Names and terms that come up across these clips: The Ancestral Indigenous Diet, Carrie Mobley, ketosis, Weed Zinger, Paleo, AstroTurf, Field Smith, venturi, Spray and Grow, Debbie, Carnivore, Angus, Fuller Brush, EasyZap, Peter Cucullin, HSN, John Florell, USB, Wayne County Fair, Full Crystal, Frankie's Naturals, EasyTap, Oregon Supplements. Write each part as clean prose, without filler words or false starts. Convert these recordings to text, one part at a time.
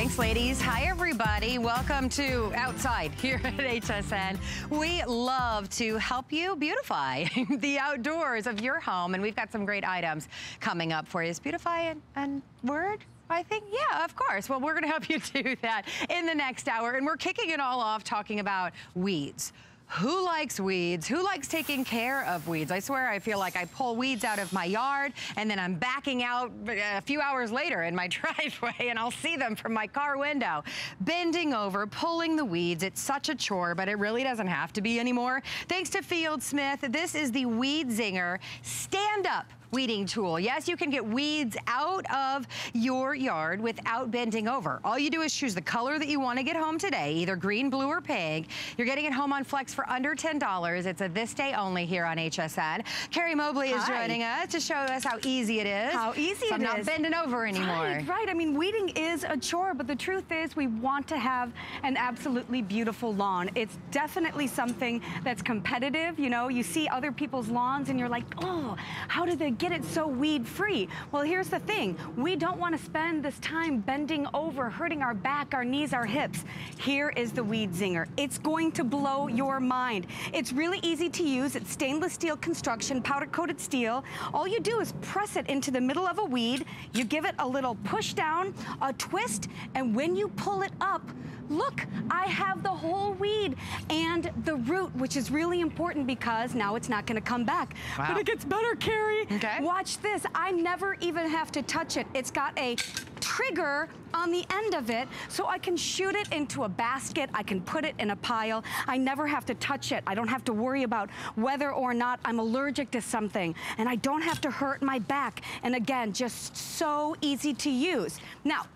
Thanks, ladies. Hi, everybody. Welcome to Outside here at HSN. We love to help you beautify the outdoors of your home, and we've got some great items coming up for you. Is beautify and word? I think, yeah, of course. Well, we're going to help you do that in the next hour, and we're kicking it all off talking about weeds. Who likes weeds? Who likes taking care of weeds? I swear I feel like I pull weeds out of my yard and then I'm backing out a few hours later in my driveway and I'll see them from my car window. Bending over, pulling the weeds, it's such a chore, but it really doesn't have to be anymore. Thanks to Field Smith, this is the Weed Zinger Stand Up Weeding tool. Yes, you can get weeds out of your yard without bending over. All you do is choose the color that you want to get home today, either green, blue, or pink. You're getting it home on Flex for under $10. It's a this day only here on HSN. Carrie Mobley is joining us to show us how easy it is. How easy it is. I'm not bending over anymore. Right, right. I mean, weeding is a chore, but the truth is we want to have an absolutely beautiful lawn. It's definitely something that's competitive. You know, you see other people's lawns and you're like, oh, how did they get it so weed free? Well, here's the thing. We don't want to spend this time bending over, hurting our back, our knees, our hips. Here is the Weed Zinger. It's going to blow your mind. It's really easy to use. It's stainless steel construction, powder coated steel. All you do is press it into the middle of a weed. You give it a little push down, a twist, and when you pull it up, look, I have the whole weed and the root, which is really important because now it's not going to come back. Wow. But it gets better, Carrie. Okay. Watch this. I never even have to touch it. It's got a trigger on the end of it, so I can shoot it into a basket. I can put it in a pile. I never have to touch it. I don't have to worry about whether or not I'm allergic to something, and I don't have to hurt my back. And again, just so easy to use. Now,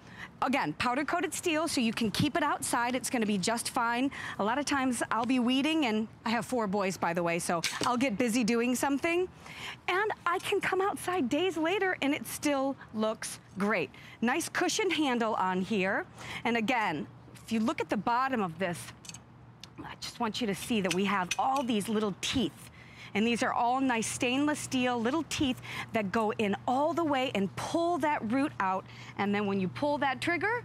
again, powder coated steel, so you can keep it outside. It's going to be just fine. A lot of times I'll be weeding, and I have 4 boys, by the way, so I'll get busy doing something. And I can come outside days later and it still looks great. Nice cushion handle on here. And again, if you look at the bottom of this, I just want you to see that we have all these little teeth. And these are all nice stainless steel little teeth that go in all the way and pull that root out. And then when you pull that trigger,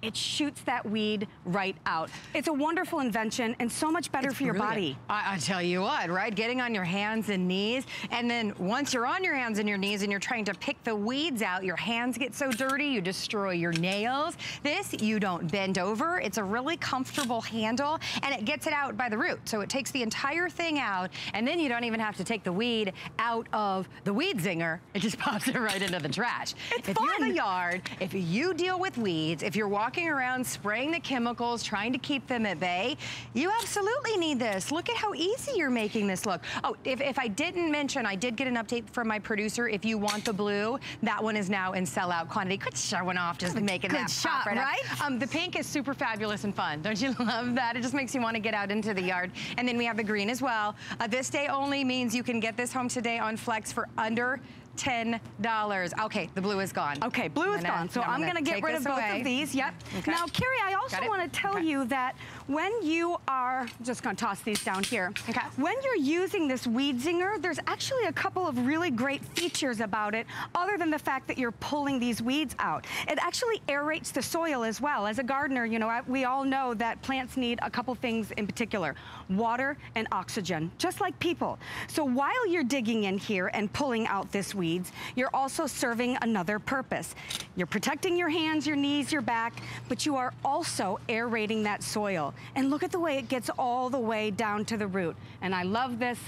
it shoots that weed right out. It's a wonderful invention and so much better for your body. I tell you what, right? Getting on your hands and knees, and then once you're on your hands and your knees and you're trying to pick the weeds out, your hands get so dirty, you destroy your nails. This, you don't bend over. It's a really comfortable handle, and it gets it out by the root. So it takes the entire thing out, and then you don't even have to take the weed out of the Weed Zinger. It just pops it right into the trash. It's fun. If you're in the yard, if you deal with weeds, if you're walking around spraying the chemicals, trying to keep them at bay, you absolutely need this. Look at how easy you're making this look. Oh, if I didn't mention, I did get an update from my producer. If you want the blue, that one is now in sellout quantity. Quit showing off, just making that pop right up. The pink is super fabulous and fun. Don't you love that? It just makes you want to get out into the yard. And then we have the green as well. This day only means you can get this home today on Flex for under $10. Okay, the blue is gone. Okay, blue is gone. So I'm gonna get rid of both of these. Yep. Okay. Now, Carrie, I also want to tell you that when you are, I'm just gonna toss these down here. Okay. When you're using this Weed Zinger, there's actually a couple of really great features about it, other than the fact that you're pulling these weeds out. It actually aerates the soil as well. As a gardener, you know, we all know that plants need a couple things in particular: water and oxygen, just like people. So while you're digging in here and pulling out this weed, you're also serving another purpose. You're protecting your hands, your knees, your back, but you are also aerating that soil. And look at the way it gets all the way down to the root. And I love this.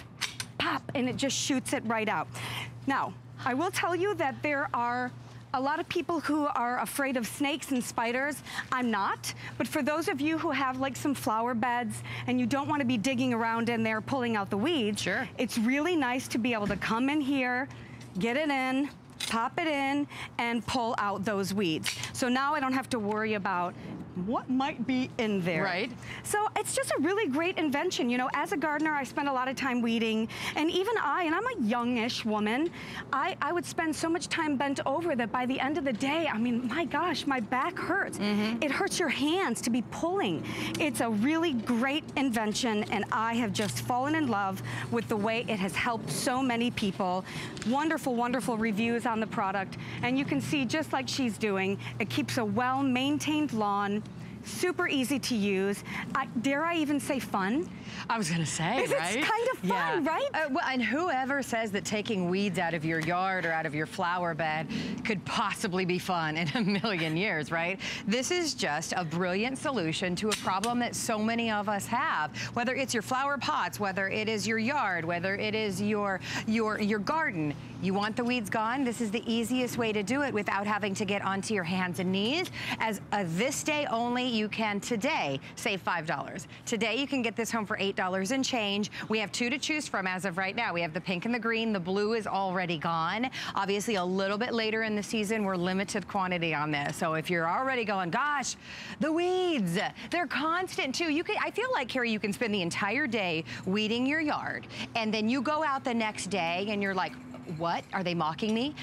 Pop, and it just shoots it right out. Now, I will tell you that there are a lot of people who are afraid of snakes and spiders. I'm not, but for those of you who have like some flower beds and you don't want to be digging around in there pulling out the weeds, sure, it's really nice to be able to come in here, get it in, pop it in, and pull out those weeds. So now I don't have to worry about what might be in there. Right. So it's just a really great invention. You know, as a gardener, I spend a lot of time weeding, and even I'm a youngish woman, I would spend so much time bent over that by the end of the day, I mean, my gosh, my back hurts. Mm-hmm. It hurts your hands to be pulling. It's a really great invention, and I have just fallen in love with the way it has helped so many people. Wonderful, wonderful reviews on the product, and you can see, just like she's doing, it keeps a well-maintained lawn. Super easy to use. Dare I even say fun? I was gonna say, right? It's kind of fun, yeah. Right? Well, and whoever says that taking weeds out of your yard or out of your flower bed could possibly be fun in a million years, right? This is just a brilliant solution to a problem that so many of us have. Whether it's your flower pots, whether it is your yard, whether it is your garden. You want the weeds gone? This is the easiest way to do it without having to get onto your hands and knees. As of this day only, you can today save $5. Today you can get this home for $8 and change. We have two to choose from as of right now. We have the pink and the green. The blue is already gone. Obviously a little bit later in the season, we're limited quantity on this. So if you're already going, gosh, the weeds, they're constant too. You can, I feel like, Carrie, you can spend the entire day weeding your yard, and then you go out the next day and you're like, what? Are they mocking me?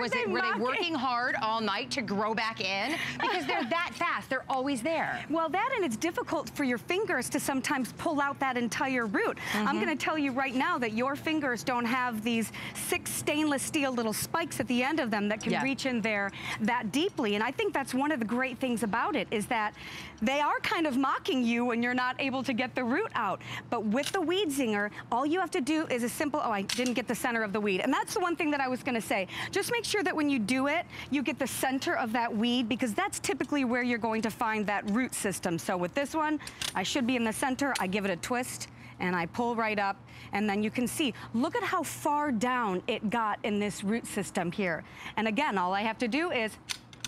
Were they working hard all night to grow back in? Because they're that fast. They're always there. Well, that, and it's difficult for your fingers to sometimes pull out that entire root. Mm-hmm. I'm going to tell you right now that your fingers don't have these 6 stainless steel little spikes at the end of them that can reach in there that deeply. And I think that's one of the great things about it, is that they are kind of mocking you when you're not able to get the root out. But with the Weed Zinger, all you have to do is a simple, oh, I didn't get the center of the weed. And that's the one thing that I was going to say. Just make sure that when you do it, you get the center of that weed, because that's typically where you're going to find that root system. So with this one, I should be in the center. I give it a twist and I pull right up, and then you can see, look at how far down it got in this root system here. And again, all I have to do is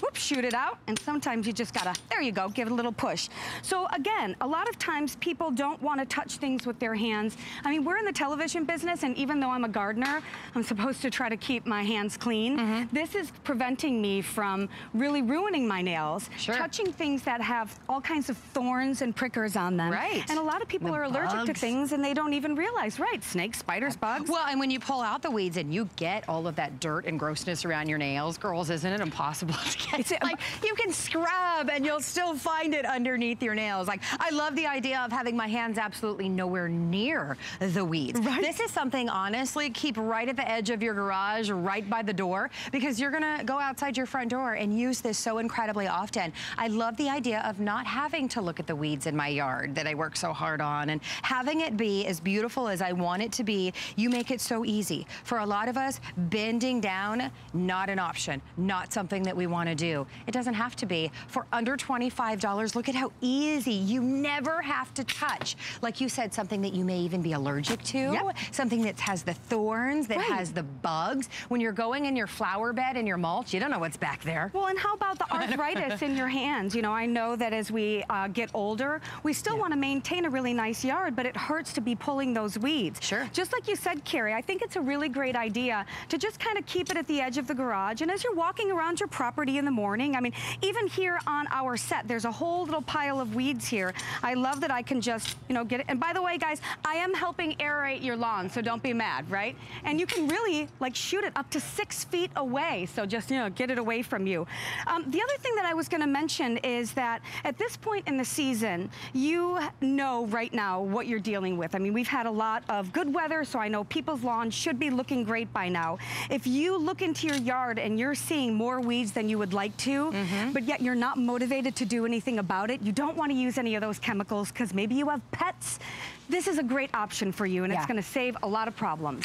whoop, shoot it out, and sometimes you just gotta, there you go, give it a little push. So again, a lot of times people don't wanna touch things with their hands. I mean, we're in the television business, and even though I'm a gardener, I'm supposed to try to keep my hands clean. Mm-hmm. This is preventing me from really ruining my nails, touching things that have all kinds of thorns and prickers on them. Right. And a lot of people are allergic to things, and they don't even realize, right, snakes, spiders, bugs. Well, and when you pull out the weeds and you get all of that dirt and grossness around your nails, girls, isn't it impossible to get? It's like, you can scrub and you'll still find it underneath your nails. Like, I love the idea of having my hands absolutely nowhere near the weeds. Right? This is something, honestly, keep right at the edge of your garage, right by the door, because you're gonna go outside your front door and use this so incredibly often. I love the idea of not having to look at the weeds in my yard that I work so hard on, and having it be as beautiful as I want it to be. You make it so easy. For a lot of us, bending down, not an option, not something that we wanna do. It doesn't have to be. For under $25, look at how easy. You never have to touch, like you said, something that you may even be allergic to, something that has the thorns, that has the bugs. When you're going in your flower bed and your mulch, you don't know what's back there. Well, and how about the arthritis in your hands? You know, I know that as we get older, we still want to maintain a really nice yard, but it hurts to be pulling those weeds. Sure. Just like you said, Carrie, I think it's a really great idea to just kind of keep it at the edge of the garage, and as you're walking around your property in the morning. I mean, even here on our set, there's a whole little pile of weeds here. I love that I can just, you know, get it. And by the way, guys, I am helping aerate your lawn, so don't be mad, right? And you can really, like, shoot it up to 6 feet away, so just, you know, get it away from you. The other thing that I was gonna mention is that at this point in the season, you know right now what you're dealing with. I mean, we've had a lot of good weather, so I know people's lawns should be looking great by now. If you look into your yard and you're seeing more weeds than you would like to, but yet you're not motivated to do anything about it, you don't want to use any of those chemicals because maybe you have pets, this is a great option for you, and it's going to save a lot of problems.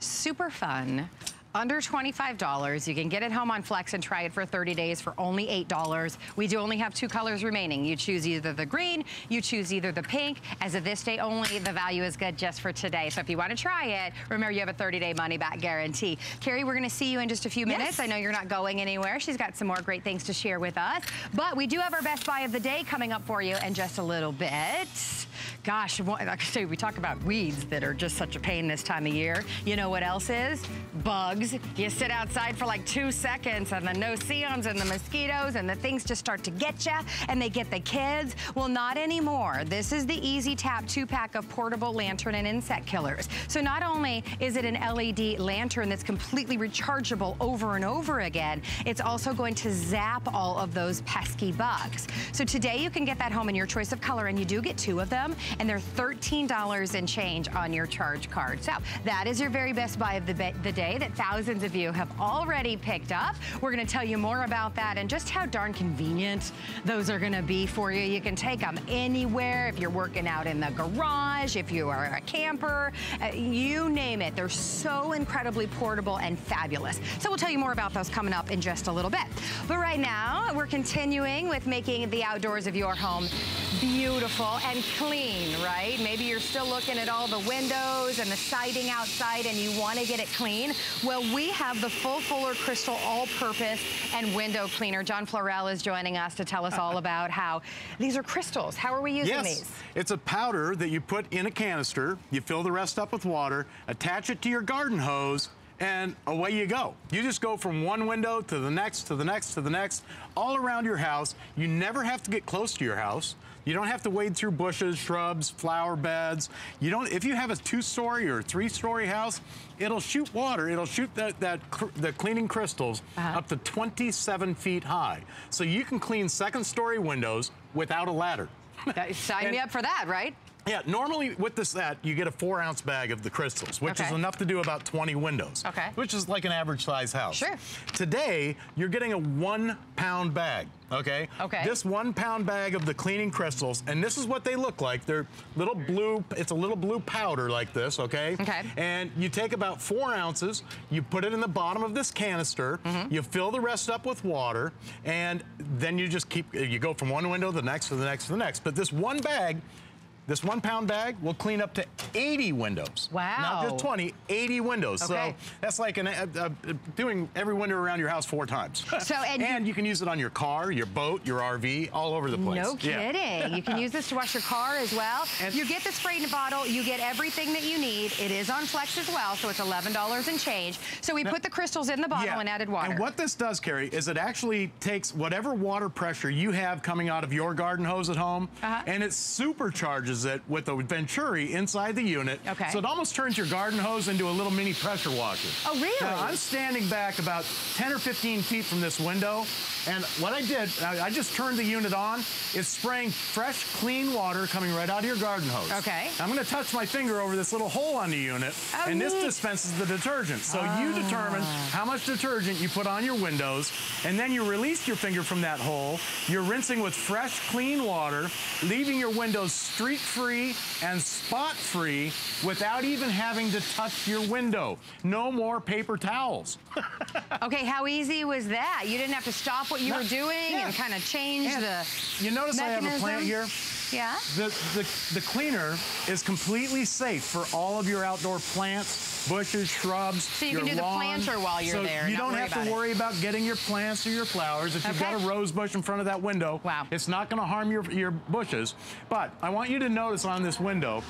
Super fun. Under $25, you can get it home on Flex and try it for 30 days for only $8. We do only have 2 colors remaining. You choose either the green, you choose either the pink. As of this day only, the value is good just for today. So if you want to try it, remember you have a 30-day money-back guarantee. Carrie, we're going to see you in just a few minutes. I know you're not going anywhere. She's got some more great things to share with us. But we do have our Best Buy of the Day coming up for you in just a little bit. Gosh, like I say, we talk about weeds that are just such a pain this time of year. You know what else is? Bugs. bugs. You sit outside for like 2 seconds and the no-see-ums and the mosquitoes and the things just start to get you and they get the kids. Well, not anymore. This is the EasyTap 2-pack of portable lantern and insect killers. So not only is it an LED lantern that's completely rechargeable over and over again, it's also going to zap all of those pesky bugs. So today you can get that home in your choice of color, and you do get 2 of them, and they're $13 and change on your charge card. So that is your very best buy of the day that thousands of you have already picked up. We're gonna tell you more about that and just how darn convenient those are gonna be for you. You can take them anywhere. If you're working out in the garage, if you are a camper, you name it. They're so incredibly portable and fabulous. So we'll tell you more about those coming up in just a little bit. But right now, we're continuing with making the outdoors of your home beautiful and clean, right? Maybe you're still looking at all the windows and the siding outside and you want to get it clean. Well, we have the full Fuller Crystal all-purpose and window cleaner. John Florell is joining us to tell us all about how these are crystals. How are we using these? It's a powder that you put in a canister, you fill the rest up with water, attach it to your garden hose, and away you go. You just go from one window to the next, to the next, to the next, all around your house. You never have to get close to your house. You don't have to wade through bushes, shrubs, flower beds. You don't. If you have a 2-story or 3-story house, it'll shoot water. It'll shoot the cleaning crystals up to 27 feet high. So you can clean 2nd-story windows without a ladder. Sign me up for that, right? Yeah, normally with this you get a 4-ounce bag of the crystals, which is enough to do about 20 windows, which is like an average size house. Sure. Today, you're getting a 1-pound bag, okay? This 1-pound bag of the cleaning crystals, and this is what they look like. They're little blue, it's a little blue powder like this, okay? And you take about 4 ounces, you put it in the bottom of this canister, you fill the rest up with water, and then you just keep, you go from one window to the next, to the next, to the next. But this one bag, this 1-pound bag will clean up to 80 windows. Wow. Not just 20, 80 windows. So that's like an, doing every window around your house 4 times. So, and you can use it on your car, your boat, your RV, all over the place. No kidding. Yeah. You can use this to wash your car as well. And you get the spray in a bottle. You get everything that you need. It is on Flex as well, so it's $11 and change. So we put the crystals in the bottle and added water. And what this does, Carrie, is it actually takes whatever water pressure you have coming out of your garden hose at home, and it supercharges it with a venturi inside the unit. So it almost turns your garden hose into a little mini pressure washer. Oh, really? Now, I'm standing back about 10 or 15 feet from this window, and what I did, I just turned the unit on. It's spraying fresh, clean water coming right out of your garden hose. I'm gonna touch my finger over this little hole on the unit, and this dispenses the detergent. So you determine how much detergent you put on your windows, and then you release your finger from that hole. You're rinsing with fresh, clean water, leaving your windows streak-free and spot-free without even having to touch your window. No more paper towels. Okay, how easy was that? You didn't have to stop what you were doing and kind of change the mechanism. I have a plant here. Yeah? The cleaner is completely safe for all of your outdoor plants, bushes, shrubs, your lawn. So you can do the planter while you're there. You don't have to worry about getting your plants or your flowers. If you've got a rose bush in front of that window, it's not gonna harm your bushes. But I want you to notice on this window,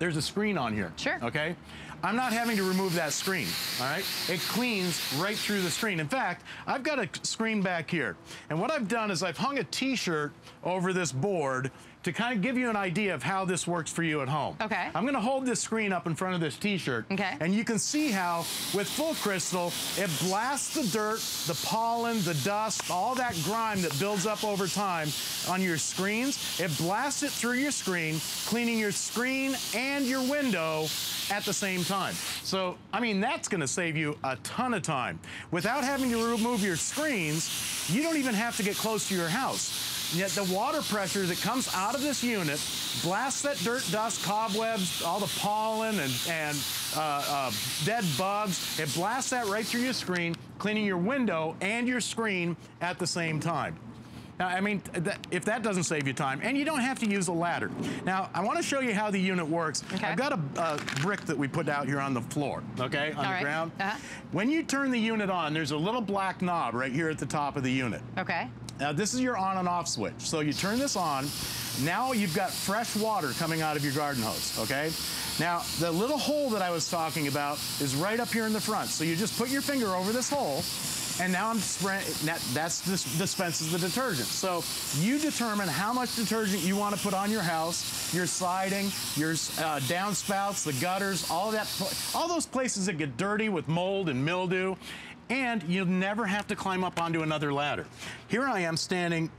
there's a screen on here. Okay? I'm not having to remove that screen, all right? It cleans right through the screen. In fact, I've got a screen back here. And what I've done is I've hung a T-shirt over this board to kind of give you an idea of how this works for you at home. I'm gonna hold this screen up in front of this T-shirt, and you can see how, with Full Crystal, it blasts the dirt, the pollen, the dust, all that grime that builds up over time on your screens. It blasts it through your screen, cleaning your screen and your window at the same time. So, I mean, that's gonna save you a ton of time. Without having to remove your screens, you don't even have to get close to your house. Yet the water pressure that comes out of this unit blasts that dirt, dust, cobwebs, all the pollen and dead bugs. It blasts that right through your screen, cleaning your window and your screen at the same time. Now, I mean, if that doesn't save you time, and you don't have to use a ladder. Now, I want to show you how the unit works. I've got a brick that we put out here on the floor, on the ground. When you turn the unit on, there's a little black knob right here at the top of the unit. Now this is your on and off switch. So you turn this on, now you've got fresh water coming out of your garden hose, okay? Now the little hole that I was talking about is right up here in the front. So you just put your finger over this hole, and now I'm spraying, that dispenses the detergent. So you determine how much detergent you want to put on your house, your sliding, your downspouts, the gutters, all that, all those places that get dirty with mold and mildew, and you'll never have to climb up onto another ladder. Here I am standing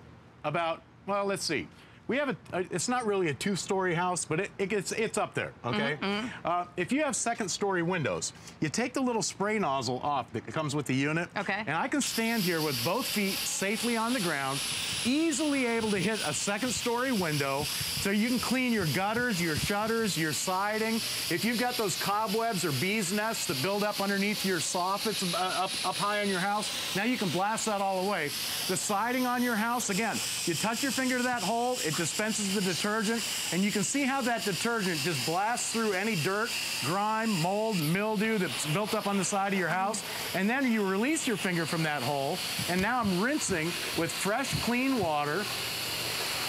about, well, let's see. We have a, it's not really a two-story house, but it's up there, okay? Mm-hmm. If you have second-story windows, you take the little spray nozzle off that comes with the unit, okay, and I can stand here with both feet safely on the ground, easily able to hit a second-story window, so you can clean your gutters, your shutters, your siding. If you've got those cobwebs or bees' nests that build up underneath your soffits up high on your house, now you can blast that all away. The siding on your house, again, you touch your finger to that hole, it dispenses the detergent, and you can see how that detergent just blasts through any dirt, grime, mold, mildew that's built up on the side of your house. And then you release your finger from that hole, and now I'm rinsing with fresh, clean water,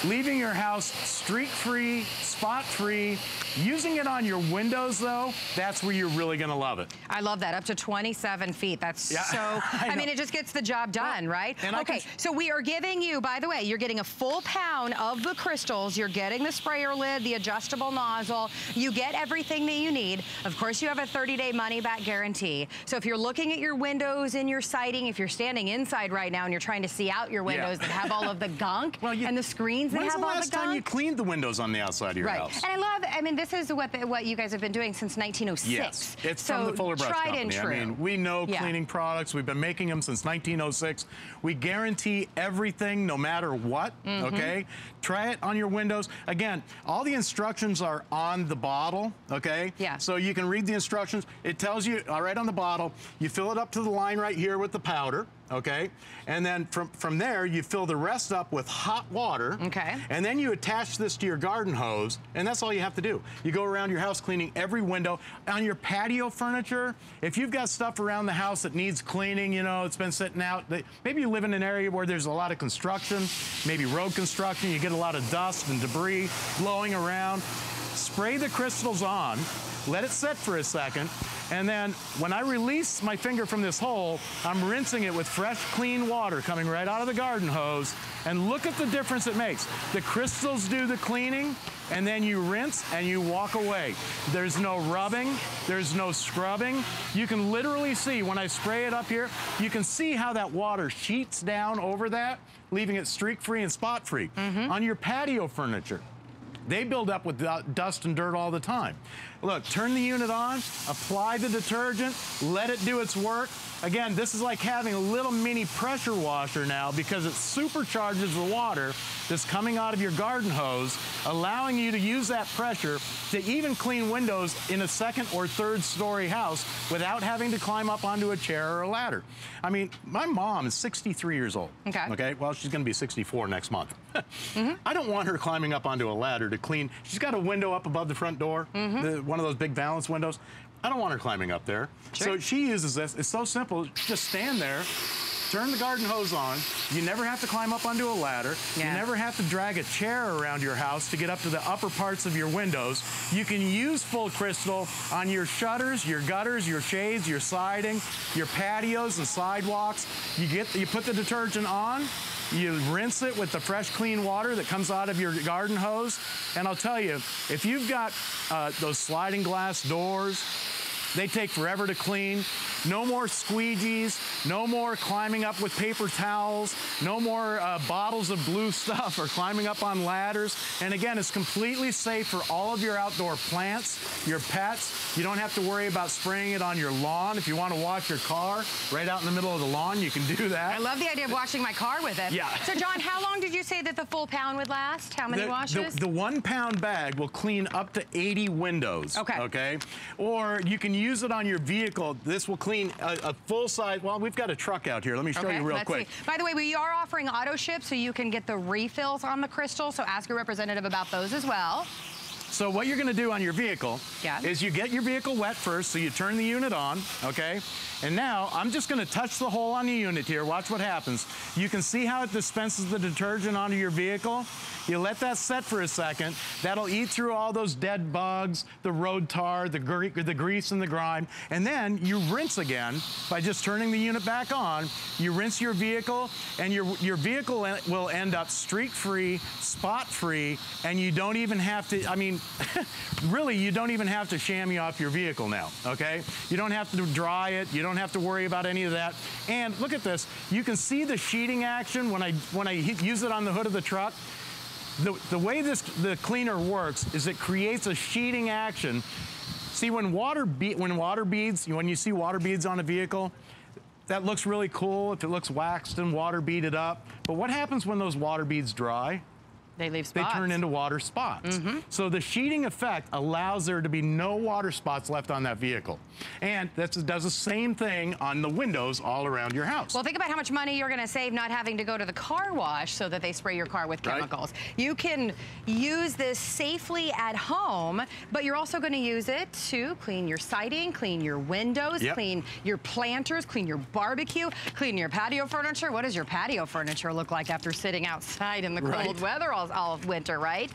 leaving your house streak-free, spot-free. Using it on your windows, though, that's where you're really gonna love it. I love that, up to 27 feet. That's so, I mean, it just gets the job done, right? Okay, so we are giving you, by the way, you're getting a full pound of the crystals, you're getting the sprayer lid, the adjustable nozzle, you get everything that you need. Of course, you have a 30-day money-back guarantee. So if you're looking at your windows and your siding, if you're standing inside right now and you're trying to see out your windows that have all of the gunk and the screens that have all the gunk. When's the last time you cleaned the windows on the outside of your house? And I love, I mean, this is what you guys have been doing since 1906. Yes, it's so from the Fuller Brush tried company. And true. I mean, we know cleaning products. We've been making them since 1906. We guarantee everything, no matter what. Okay, try it on your windows. Again, all the instructions are on the bottle. Okay. Yeah. So you can read the instructions. It tells you all right on the bottle. You fill it up to the line right here with the powder. Okay, and then from there, you fill the rest up with hot water. Okay. And then you attach this to your garden hose, and that's all you have to do. You go around your house cleaning every window. On your patio furniture, if you've got stuff around the house that needs cleaning, you know, it's been sitting out. Maybe you live in an area where there's a lot of construction, maybe road construction, you get a lot of dust and debris blowing around. Spray the crystals on, let it set for a second, and then when I release my finger from this hole, I'm rinsing it with fresh, clean water coming right out of the garden hose, and look at the difference it makes. The crystals do the cleaning, and then you rinse and you walk away. There's no rubbing, there's no scrubbing. You can literally see, when I spray it up here, you can see how that water sheets down over that, leaving it streak-free and spot-free. On your patio furniture, they build up with dust and dirt all the time. Look, turn the unit on, apply the detergent, let it do its work. Again, this is like having a little mini pressure washer now, because it supercharges the water that's coming out of your garden hose, allowing you to use that pressure to even clean windows in a second or third story house without having to climb up onto a chair or a ladder. I mean, my mom is 63 years old. Okay. Okay, well, she's gonna be 64 next month. I don't want her climbing up onto a ladder to clean. She's got a window up above the front door, one of those big valance windows. I don't want her climbing up there. Sure. So she uses this. It's so simple. Just stand there, turn the garden hose on. You never have to climb up onto a ladder. Yeah. You never have to drag a chair around your house to get up to the upper parts of your windows. You can use Full Crystal on your shutters, your gutters, your shades, your siding, your patios and sidewalks. You put the detergent on. You rinse it with the fresh, clean water that comes out of your garden hose. And I'll tell you, if you've got those sliding glass doors, they take forever to clean. No more squeegees, no more climbing up with paper towels, no more bottles of blue stuff or climbing up on ladders. And again, it's completely safe for all of your outdoor plants, your pets. You don't have to worry about spraying it on your lawn. If you want to wash your car right out in the middle of the lawn, you can do that. I love the idea of washing my car with it. Yeah. So John, how long did you say that the full pound would last? How many washes? The 1 pound bag will clean up to 80 windows. Okay. Okay. Or you can use it on your vehicle. This will clean a full size. Well, we've got a truck out here. Let me show you real quick. See. By the way, we are offering auto ship, so you can get the refills on the crystal. So ask your representative about those as well. So what you're gonna do on your vehicle is you get your vehicle wet first, so you turn the unit on, okay? And now I'm just gonna touch the hole on the unit here. Watch what happens. You can see how it dispenses the detergent onto your vehicle. You let that set for a second. That'll eat through all those dead bugs, the road tar, the grease and the grime. And then you rinse again by just turning the unit back on. You rinse your vehicle, and your vehicle will end up streak-free, spot-free, and you don't even have to, I mean, really, you don't even have to chamois off your vehicle now, okay? You don't have to dry it. You don't have to worry about any of that. And look at this. You can see the sheeting action when I use it on the hood of the truck. The way the cleaner works is it creates a sheeting action. See, when you see water beads on a vehicle, that looks really cool if it looks waxed and water beaded up. But what happens when those water beads dry? They leave spots. They turn into water spots. Mm-hmm. So the sheeting effect allows there to be no water spots left on that vehicle. And that does the same thing on the windows all around your house. Well, think about how much money you're gonna save not having to go to the car wash so that they spray your car with chemicals. Right. You can use this safely at home, but you're also gonna use it to clean your siding, clean your windows, clean your planters, clean your barbecue, clean your patio furniture. What does your patio furniture look like after sitting outside in the cold weather all of winter, right?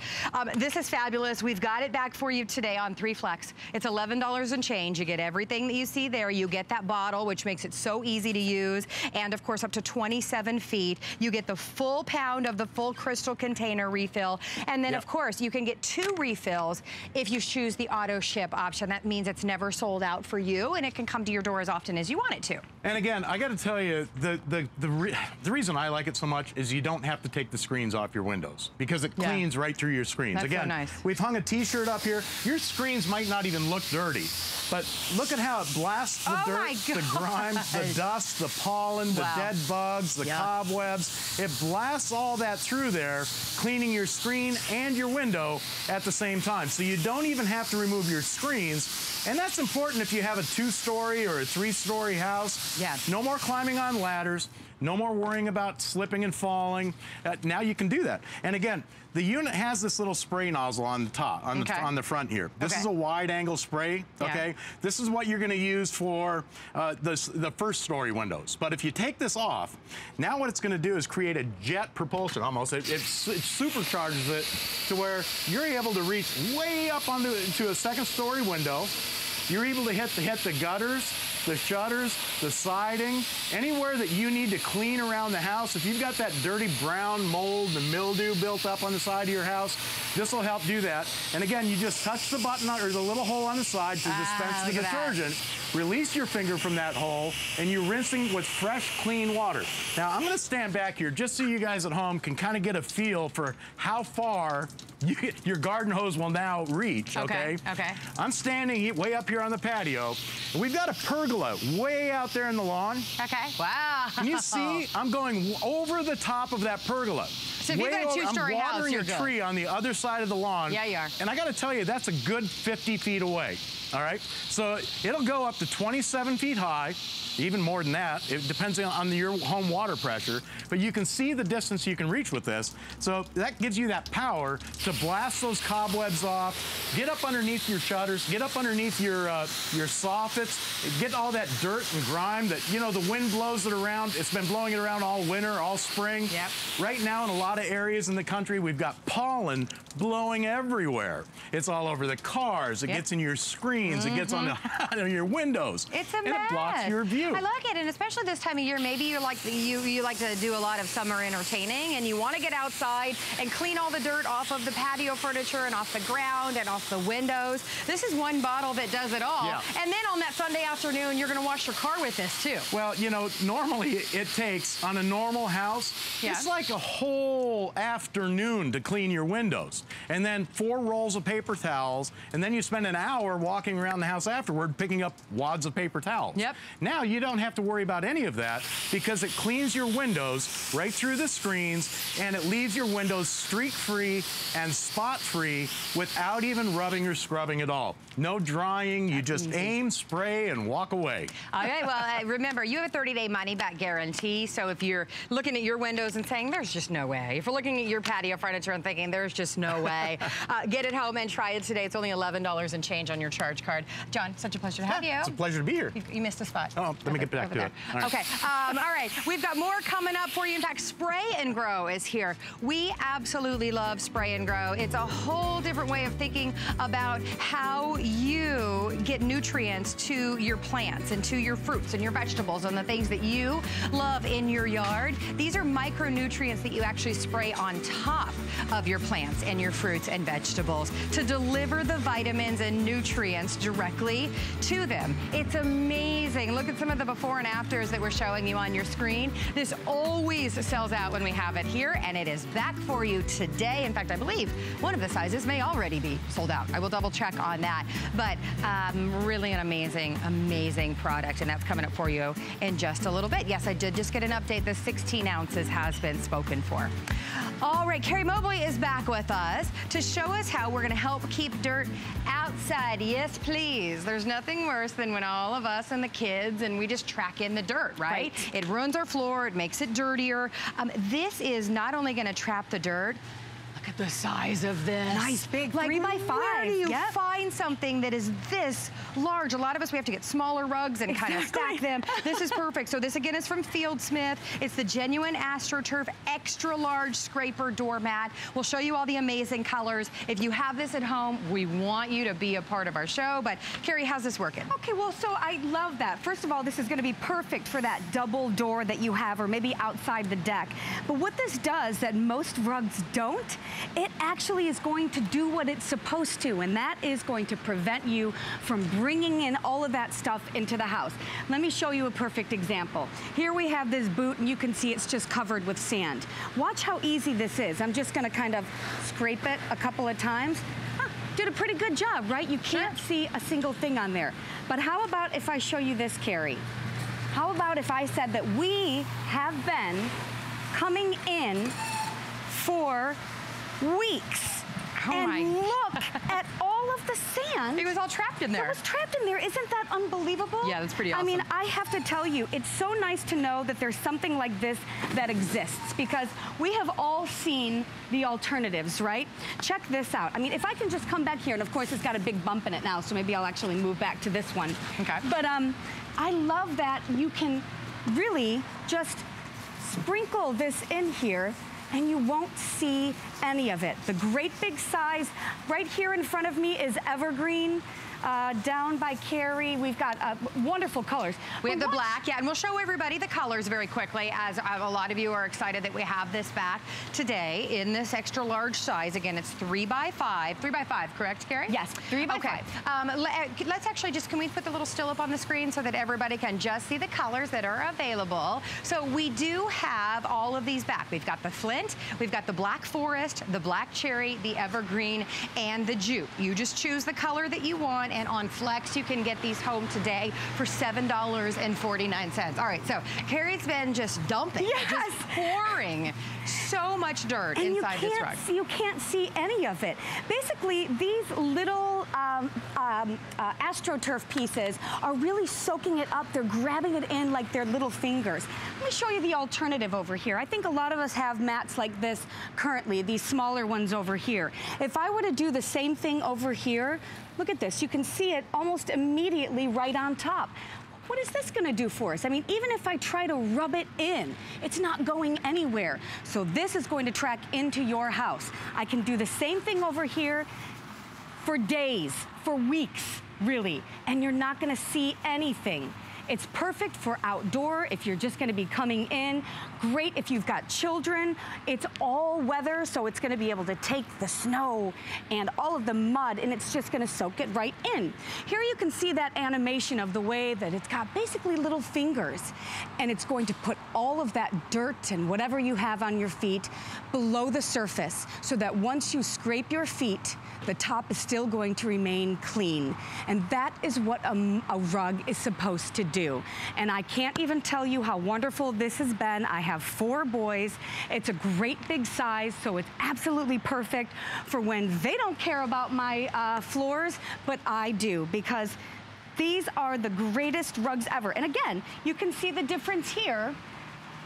This is fabulous. We've got it back for you today on 3Flex. It's $11 and change. You get everything that you see there. You get that bottle, which makes it so easy to use. And of course, up to 27 feet. You get the full pound of the Full Crystal container refill. And then of course, you can get 2 refills if you choose the auto ship option. That means it's never sold out for you, and it can come to your door as often as you want it to. And again, I gotta tell you, the reason I like it so much is you don't have to take the screens off your windows, because it cleans right through your screens. That's again, so nice. We've hung a t-shirt up here. Your screens might not even look dirty, but look at how it blasts the dirt, the grime, the dust, the pollen, the dead bugs, the cobwebs. It blasts all that through there, cleaning your screen and your window at the same time. So you don't even have to remove your screens, and that's important if you have a 2-story or a 3-story house. Yeah. No more climbing on ladders. No more worrying about slipping and falling. Now you can do that. And again, the unit has this little spray nozzle on the top, on the front here. This is a wide angle spray, okay? This is what you're gonna use for the first story windows. But if you take this off, now what it's gonna do is create a jet propulsion almost. It supercharges it to where you're able to reach way up onto a 2nd story window. You're able to hit the gutters, the shutters, the siding, anywhere that you need to clean around the house. If you've got that dirty brown mold and mildew built up on the side of your house, this will help do that. And again, you just touch the button or the little hole on the side to dispense the detergent, release your finger from that hole, and you're rinsing with fresh, clean water. Now, I'm gonna stand back here just so you guys at home can kind of get a feel for how far your garden hose will now reach, okay? I'm standing way up here on the patio, and we've got a pergola way out there in the lawn. Okay. Wow. Can you see? I'm going over the top of that pergola. So if you've got a 2-story house, I'm watering a tree on the other side of the lawn. Yeah, you are. And I gotta tell you, that's a good 50 feet away, all right? So it'll go up to 27 feet high, even more than that. It depends on your home water pressure, but you can see the distance you can reach with this. So that gives you that power to blast those cobwebs off, get up underneath your shutters, get up underneath your soffits, get all that dirt and grime that, you know, the wind blows it around. It's been blowing it around all winter, all spring. Yep. Right now in a lot of areas in the country, we've got pollen blowing everywhere. It's all over the cars. It gets in your screens. It gets on your windows. It's a mess. It blocks your view. I like it, and especially this time of year, maybe you're like, you like to do a lot of summer entertaining, and you want to get outside and clean all the dirt off of the patio furniture and off the ground and off the windows. This is one bottle that does it all. Yeah. And then on that Sunday afternoon, you're going to wash your car with this, too. Well, you know, normally it takes, on a normal house, it's like a whole afternoon to clean your windows, and then 4 rolls of paper towels, and then you spend an hour walking walking around the house afterward picking up wads of paper towels. Yep. Now you don't have to worry about any of that because it cleans your windows right through the screens and it leaves your windows streak-free and spot-free without even rubbing or scrubbing at all. No drying. That's you just easy. Aim, spray, and walk away. Okay, well, remember, you have a 30-day money-back guarantee, so if you're looking at your windows and saying, there's just no way, if you're looking at your patio furniture and thinking, there's just no way, get it home and try it today. It's only $11 and change on your charge card. John, such a pleasure to have you. It's a pleasure to be here. You missed a spot. Oh, let me get back to it. All right. Okay, all right, we've got more coming up for you. In fact, Spray and Grow is here. We absolutely love Spray and Grow. It's a whole different way of thinking about how you get nutrients to your plants and to your fruits and your vegetables and the things that you love in your yard. These are micronutrients that you actually spray on top of your plants and your fruits and vegetables to deliver the vitamins and nutrients directly to them. It's amazing. Look at some of the before and afters that we're showing you on your screen. This always sells out when we have it here, and it is back for you today. In fact, I believe one of the sizes may already be sold out. I will double check on that, but really an amazing, amazing product, and that's coming up for you in just a little bit. Yes, I did just get an update. The 16 ounces has been spoken for. All right, Carrie Mobley is back with us to show us how we're gonna help keep dirt outside. Yes, please. There's nothing worse than when all of us and the kids and we just track in the dirt, right? It ruins our floor, it makes it dirtier. This is not only gonna trap the dirt, look at the size of this. Nice, big, like, 3 by 5. Where do you find something that is this large? A lot of us, we have to get smaller rugs and kind of stack them. This is perfect. So this, again, is from Field Smith. It's the Genuine AstroTurf Extra Large Scraper Doormat. We'll show you all the amazing colors. If you have this at home, we want you to be a part of our show. But, Carrie, how's this working? Okay, well, so I love that. First of all, this is going to be perfect for that double door that you have or maybe outside the deck. But what this does that most rugs don't, it actually is going to do what it's supposed to, and that is going to prevent you from bringing in all of that stuff into the house. Let me show you a perfect example. Here we have this boot, and you can see it's just covered with sand. Watch how easy this is. I'm just going to kind of scrape it a couple of times. Did a pretty good job, right? You can't see a single thing on there. But how about if I show you this, Carrie? How about if I said that we have been coming in for weeks. Oh, and look at all of the sand. It was all trapped in there. It was trapped in there. Isn't that unbelievable? Yeah, that's pretty awesome. I mean, I have to tell you, it's so nice to know that there's something like this that exists because we have all seen the alternatives, right? Check this out. I mean, if I can just come back here, and of course it's got a big bump in it now, so maybe I'll actually move back to this one. Okay. But I love that you can really just sprinkle this in here and you won't see any of it. The great big size. Right here in front of me is evergreen. Down by Carrie, we've got wonderful colors. We have the black, and we'll show everybody the colors very quickly as a lot of you are excited that we have this back today in this extra large size. Again, it's 3 by 5. 3 by 5, correct, Carrie? Yes, 3 by 5. Let's actually just, can we put the little still up on the screen so that everybody can just see the colors that are available? So we do have all of these back. We've got the Flint, we've got the Black Forest, the Black Cherry, the Evergreen, and the Jute. You just choose the color that you want. And on Flex, you can get these home today for $7.49. All right, so Carrie's been just dumping, just pouring so much dirt and inside this rug. You can't see any of it. Basically, these little AstroTurf pieces are really soaking it up. They're grabbing it in like their little fingers. Let me show you the alternative over here. I think a lot of us have mats like this currently, these smaller ones over here. If I were to do the same thing over here, look at this. You can see it almost immediately right on top. What is this gonna do for us? I mean, even if I try to rub it in, it's not going anywhere. So this is going to track into your house. I can do the same thing over here for days, for weeks, really, and you're not gonna see anything. It's perfect for outdoor if you're just gonna be coming in. Great if you've got children. It's all weather, so it's gonna be able to take the snow and all of the mud, and it's just gonna soak it right in. Here you can see that animation of the way that it's got basically little fingers, and it's going to put all of that dirt and whatever you have on your feet below the surface so that once you scrape your feet, the top is still going to remain clean. And that is what a rug is supposed to do. And I can't even tell you how wonderful this has been. I have 4 boys. It's a great big size, so it's absolutely perfect for when they don't care about my floors, but I do, because these are the greatest rugs ever. And again, you can see the difference here.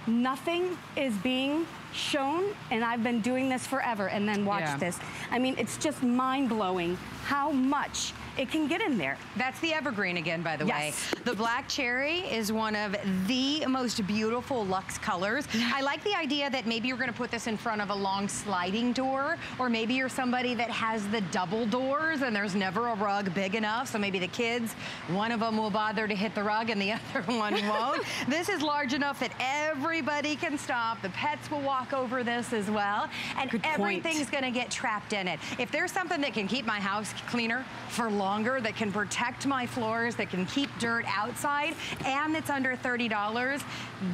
Nothing is being shown, and I've been doing this forever, and then watch this. I mean, it's just mind-blowing how much it can get in there. That's the evergreen again, by the way. The black cherry is one of the most beautiful luxe colors. I like the idea that maybe you're gonna put this in front of a long sliding door, or maybe you're somebody that has the double doors and there's never a rug big enough, so maybe the kids, one of them will bother to hit the rug and the other one won't. This is large enough that everybody can stop. The pets will walk over this as well, and everything's gonna get trapped in it. If there's something that can keep my house cleaner for longer, that can protect my floors, that can keep dirt outside, and it's under $30,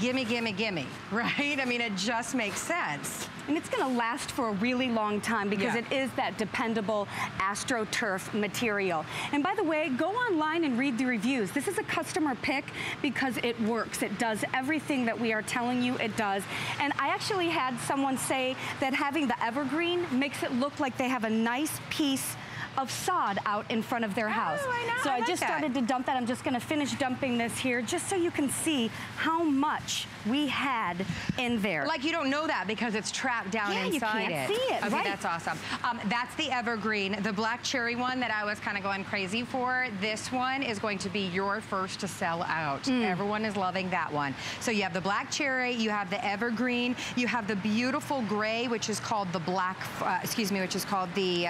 gimme, gimme, gimme, right? I mean, it just makes sense. And it's gonna last for a really long time because it is that dependable AstroTurf material. And by the way, go online and read the reviews. This is a customer pick because it works. It does everything that we are telling you it does. And I actually had someone say that having the evergreen makes it look like they have a nice piece of sod out in front of their house. I know. So I just started to dump that. I'm just gonna finish dumping this here just so you can see how much we had in there. Like you don't know that because it's trapped down inside it. Yeah, you can't see it, okay, that's awesome. That's the evergreen. The black cherry one that I was kind of going crazy for, this one is going to be your first to sell out. Everyone is loving that one. So you have the black cherry, you have the evergreen, you have the beautiful gray, which is called the black, which is called the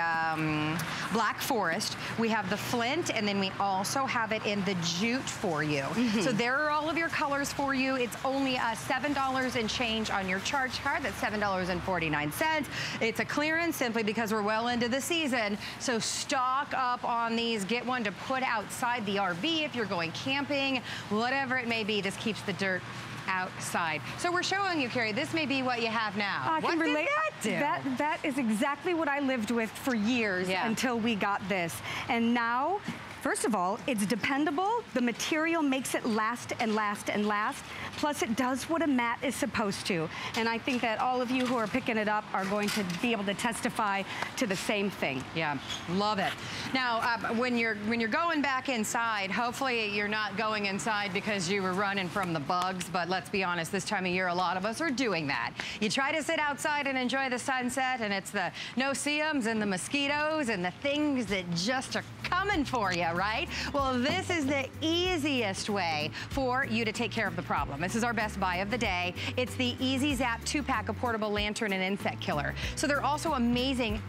Black Forest. We have the Flint, and then we also have it in the jute for you. So there are all of your colors for you. It's only $7 and change on your charge card. That's $7.49. It's a clearance simply because we're well into the season. So stock up on these. Get one to put outside the RV if you're going camping, whatever it may be. This keeps the dirt outside. So we're showing you, Carrie, this may be what you have now. I can relate. That is exactly what I lived with for years until we got this. And now, first of all, it's dependable. The material makes it last and last and last. Plus, it does what a mat is supposed to. And I think that all of you who are picking it up are going to be able to testify to the same thing. Yeah, love it. Now, when you're going back inside, hopefully you're not going inside because you were running from the bugs. But let's be honest, this time of year, a lot of us are doing that. You try to sit outside and enjoy the sunset, and it's the no-see-ums and the mosquitoes and the things that just are coming for you, right? Well, this is the easiest way for you to take care of the problem. This is our best buy of the day. It's the EasyZap 2-pack of portable lantern and insect killer. So they're also amazing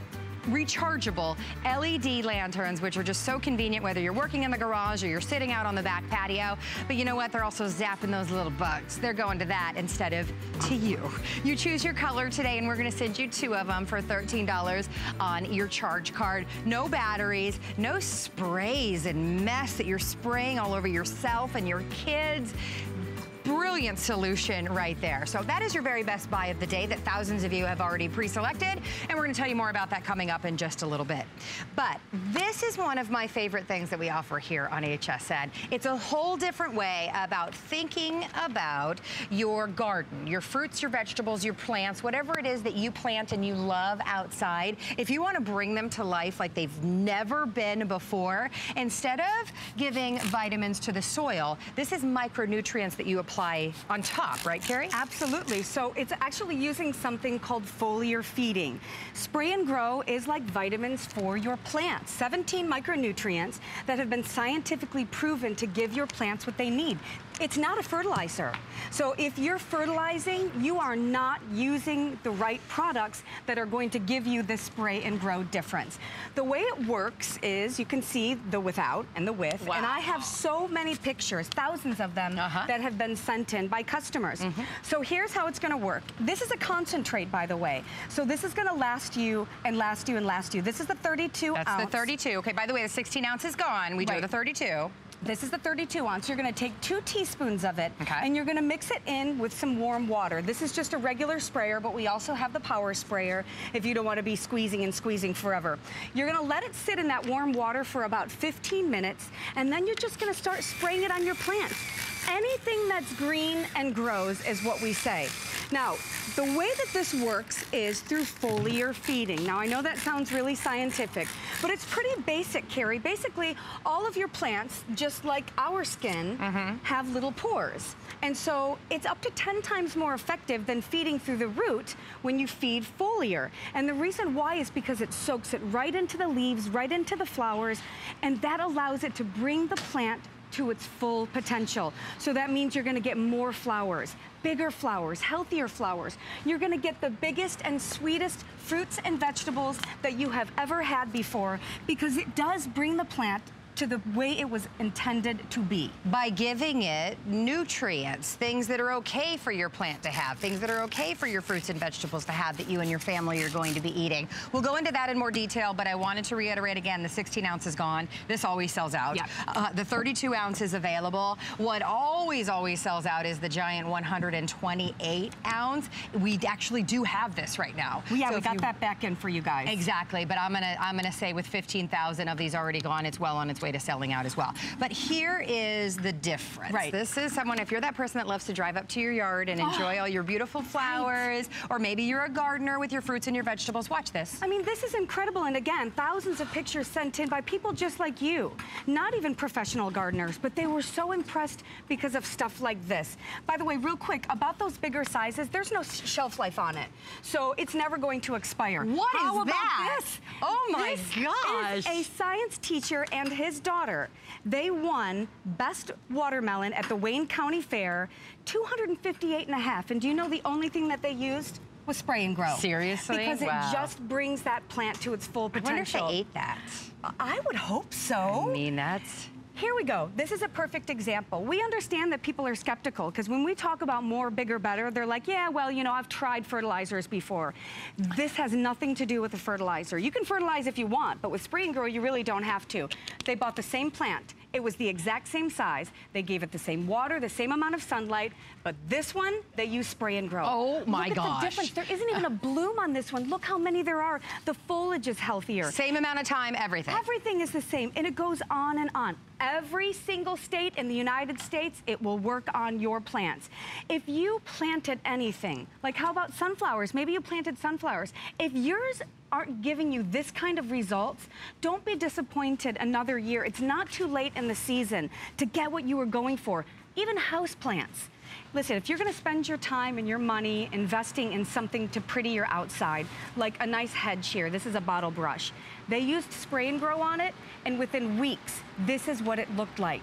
rechargeable LED lanterns, which are just so convenient whether you're working in the garage or you're sitting out on the back patio. But you know what? They're also zapping those little bugs. They're going to that instead of to you. You choose your color today, and we're going to send you 2 of them for $13 on your charge card. No batteries, no sprays and mess that you're spraying all over yourself and your kids. Brilliant solution right there. So that is your very best buy of the day that thousands of you have already pre-selected, and we're gonna tell you more about that coming up in just a little bit. But this is one of my favorite things that we offer here on HSN. It's a whole different way about thinking about your garden, your fruits, your vegetables, your plants, whatever it is that you plant and you love outside. If you wanna bring them to life like they've never been before, instead of giving vitamins to the soil, this is micronutrients that you apply on top, right, Carrie? Absolutely. So it's actually using something called foliar feeding. Spray and Grow is like vitamins for your plants. 17 micronutrients that have been scientifically proven to give your plants what they need. It's not a fertilizer. So if you're fertilizing, you are not using the right products that are going to give you the Spray and Grow difference. The way it works is you can see the without and the with. Wow. And I have so many pictures, thousands of them, that have been sent in by customers. So here's how it's gonna work. This is a concentrate, by the way. So this is gonna last you and last you and last you. This is the 32 ounce. That's the 32. Okay, by the way, the 16 ounce is gone. We do the 32. This is the 32 ounce. You're gonna take 2 teaspoons of it, okay, and you're gonna mix it in with some warm water. This is just a regular sprayer, but we also have the power sprayer if you don't wanna be squeezing and squeezing forever. You're gonna let it sit in that warm water for about 15 minutes, and then you're just gonna start spraying it on your plants. Anything that's green and grows is what we say. Now, the way that this works is through foliar feeding. Now, I know that sounds really scientific, but it's pretty basic, Carrie. Basically, all of your plants, just like our skin, have little pores. And so it's up to 10 times more effective than feeding through the root when you feed foliar. And the reason why is because it soaks it right into the leaves, right into the flowers, and that allows it to bring the plant to its full potential. So that means you're gonna get more flowers, bigger flowers, healthier flowers. You're gonna get the biggest and sweetest fruits and vegetables that you have ever had before, because it does bring the plant to the way it was intended to be. By giving it nutrients, things that are okay for your plant to have, things that are okay for your fruits and vegetables to have that you and your family are going to be eating. We'll go into that in more detail, but I wanted to reiterate again, the 16 ounce is gone. This always sells out. Yep. The 32 ounce is available. What always sells out is the giant 128 ounce. We actually do have this right now. Well, yeah, so we got that back in for you guys. Exactly, but I'm gonna say with 15,000 of these already gone, it's well on its way to selling out as well. But here is the difference. Right. This is someone, if you're that person that loves to drive up to your yard and enjoy all your beautiful flowers, or maybe you're a gardener with your fruits and your vegetables, watch this. I mean, this is incredible. And again, thousands of pictures sent in by people just like you, not even professional gardeners, but they were so impressed because of stuff like this. By the way, real quick, about those bigger sizes, there's no shelf life on it. So it's never going to expire. What is about that? This? Oh my gosh. A science teacher and his daughter, they won Best Watermelon at the Wayne County Fair, 258.5. And do you know the only thing that they used? Was Spray and Grow. Seriously? Because it just brings that plant to its full potential. I wonder if they ate that. I would hope so. I mean, that's... Here we go. This is a perfect example. We understand that people are skeptical, because when we talk about more, bigger, better, they're like, yeah, well, you know, I've tried fertilizers before. This has nothing to do with a fertilizer. You can fertilize if you want, but with Spray and Grow, you really don't have to. They bought the same plant. It was the exact same size. They gave it the same water, the same amount of sunlight, but this one, they use Spray and Grow. Oh my gosh. Look at the difference. There isn't even a bloom on this one. Look how many there are. The foliage is healthier. Same amount of time, everything. Everything is the same, and it goes on and on. Every single state in the United States, it will work on your plants. If you planted anything, like how about sunflowers? Maybe you planted sunflowers. If yours aren't giving you this kind of results, don't be disappointed another year. It's not too late in the season to get what you were going for. Even houseplants. Listen, if you're gonna spend your time and your money investing in something to pretty your outside, like a nice hedge here, this is a bottle brush. They used Spray and Grow on it, and within weeks, this is what it looked like.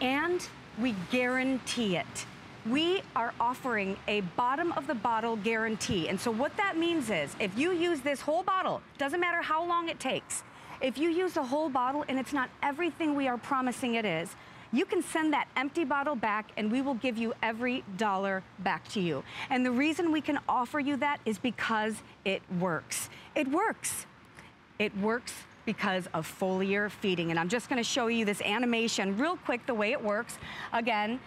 And we guarantee it. We are offering a bottom of the bottle guarantee. And so what that means is, if you use this whole bottle, doesn't matter how long it takes, if you use the whole bottle and it's not everything we are promising it is, you can send that empty bottle back and we will give you every dollar back to you. And the reason we can offer you that is because it works. It works. It works because of foliar feeding. And I'm just gonna show you this animation real quick, the way it works. Again,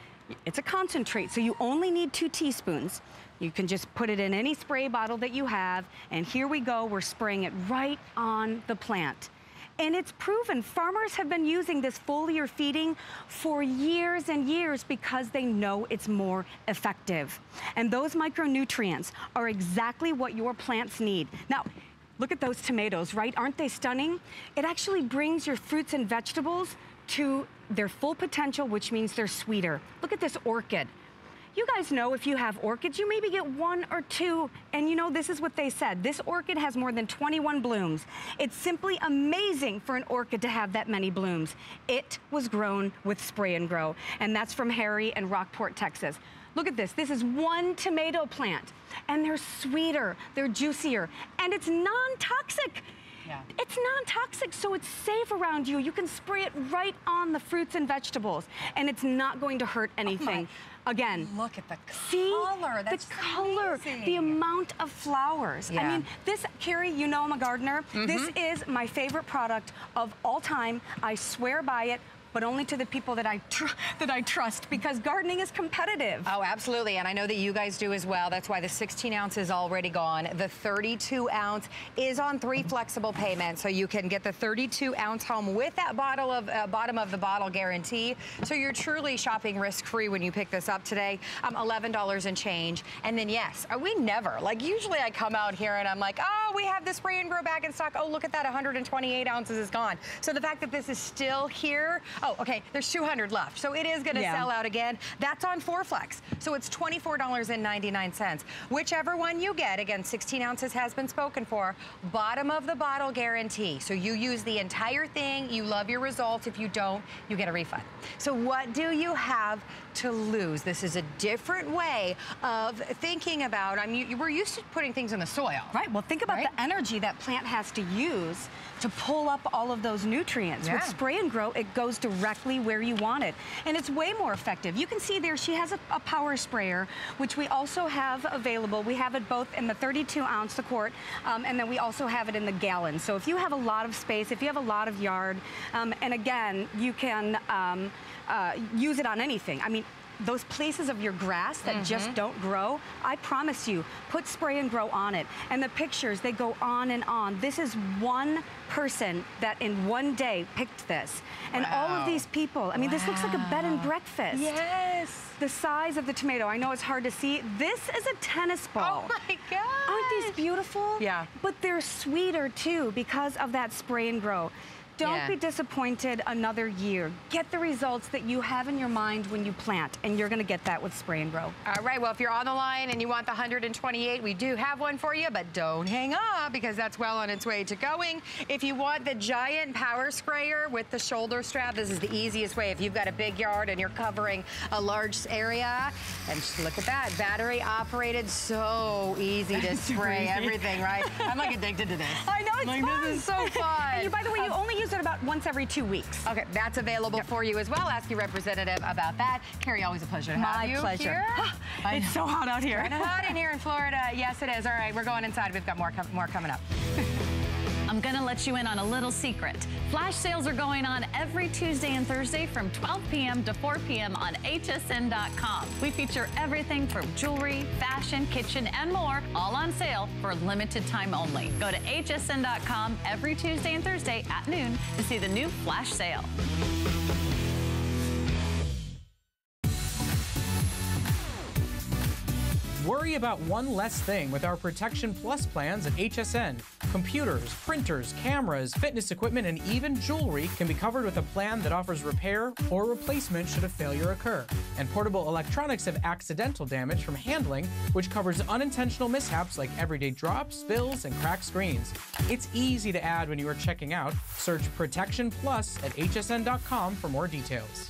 it's a concentrate, so you only need 2 teaspoons. You can just put it in any spray bottle that you have. And here we go, we're spraying it right on the plant. And it's proven. Farmers have been using this foliar feeding for years and years because they know it's more effective. And those micronutrients are exactly what your plants need. Now, look at those tomatoes, right? Aren't they stunning? It actually brings your fruits and vegetables to their full potential, which means they're sweeter. Look at this orchid. You guys know if you have orchids, you maybe get 1 or 2, and you know, this is what they said. This orchid has more than 21 blooms. It's simply amazing for an orchid to have that many blooms. It was grown with Spray and Grow, and that's from Harry in Rockport, Texas. Look at this, this is 1 tomato plant, and they're sweeter, they're juicier, and it's non-toxic. Yeah. It's non-toxic, so it's safe around you. You can spray it right on the fruits and vegetables, and it's not going to hurt anything. Oh, again, look at the color. See, that's the color, amazing. The amount of flowers. Yeah. I mean, this, Carrie, you know I'm a gardener. This is my favorite product of all time. I swear by it. but only to the people that I trust, because gardening is competitive. Oh, absolutely, and I know that you guys do as well. That's why the 16 ounce is already gone. The 32 ounce is on 3 flexible payments, so you can get the 32 ounce home with that bottle of bottom of the bottle guarantee. So you're truly shopping risk-free when you pick this up today. $11 and change. And then yes, we never, like usually I come out here and I'm like, oh, we have the Spray and Grow back in stock. Oh, look at that, 128 ounces is gone. So the fact that this is still here, oh, okay, there's 200 left. So it is gonna sell out again. That's on 4 flex. So it's $24.99. Whichever one you get, again, 16 ounces has been spoken for, bottom of the bottle guarantee. So you use the entire thing, you love your results. If you don't, you get a refund. So what do you have to lose? This is a different way of thinking about, I mean, we're used to putting things in the soil. Right, well think about the energy that plant has to use to pull up all of those nutrients. With Spray and Grow, it goes directly where you want it. And it's way more effective. You can see there, she has a power sprayer, which we also have available. We have it both in the 32 ounce, the quart, and then we also have it in the gallon. So if you have a lot of space, if you have a lot of yard, and again, you can use it on anything. I mean, those places of your grass that just don't grow, I promise you, put Spray and Grow on it. And the pictures, they go on and on. This is one person that in one day picked this. And all of these people, I mean, this looks like a bed and breakfast. Yes. The size of the tomato, I know it's hard to see. This is a tennis ball. Oh my God. Aren't these beautiful? Yeah. But they're sweeter too because of that Spray and Grow. Don't be disappointed another year. Get the results that you have in your mind when you plant, and you're gonna get that with Spray and Grow. All right, well, if you're on the line and you want the 128, we do have one for you, but don't hang up because that's well on its way to going. If you want the giant power sprayer with the shoulder strap, this is the easiest way. If you've got a big yard and you're covering a large area, and just look at that, battery operated, so easy to spray everything, right? I'm like addicted to this. I know, it's like, fun. This is so fun. And by the way, you only use it about once every 2 weeks. Okay, that's available for you as well. Ask your representative about that. Carrie, always a pleasure to have you here. It's so hot out here. It's hot in here in Florida. Yes, it is. All right, we're going inside. We've got more coming up. I'm gonna let you in on a little secret. Flash sales are going on every Tuesday and Thursday from 12 p.m. to 4 p.m. on hsn.com. We feature everything from jewelry, fashion, kitchen, and more, all on sale for limited time only. Go to hsn.com every Tuesday and Thursday at noon to see the new flash sale. Worry about one less thing with our Protection Plus plans at HSN. Computers, printers, cameras, fitness equipment, and even jewelry can be covered with a plan that offers repair or replacement should a failure occur. And portable electronics have accidental damage from handling, which covers unintentional mishaps like everyday drops, spills, and cracked screens. It's easy to add when you are checking out. Search Protection Plus at hsn.com for more details.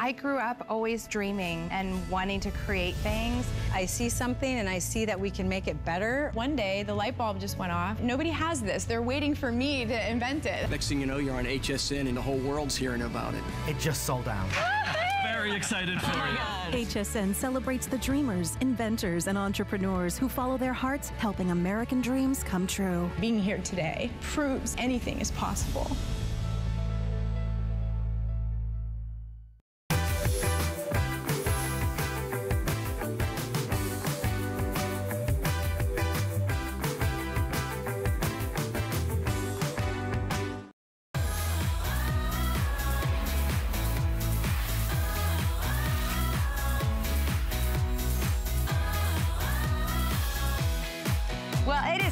I grew up always dreaming and wanting to create things. I see something and I see that we can make it better. One day, the light bulb just went off. Nobody has this. They're waiting for me to invent it. Next thing you know, you're on HSN and the whole world's hearing about it. It just sold out. Very excited for you. HSN celebrates the dreamers, inventors, and entrepreneurs who follow their hearts, helping American dreams come true. Being here today proves anything is possible.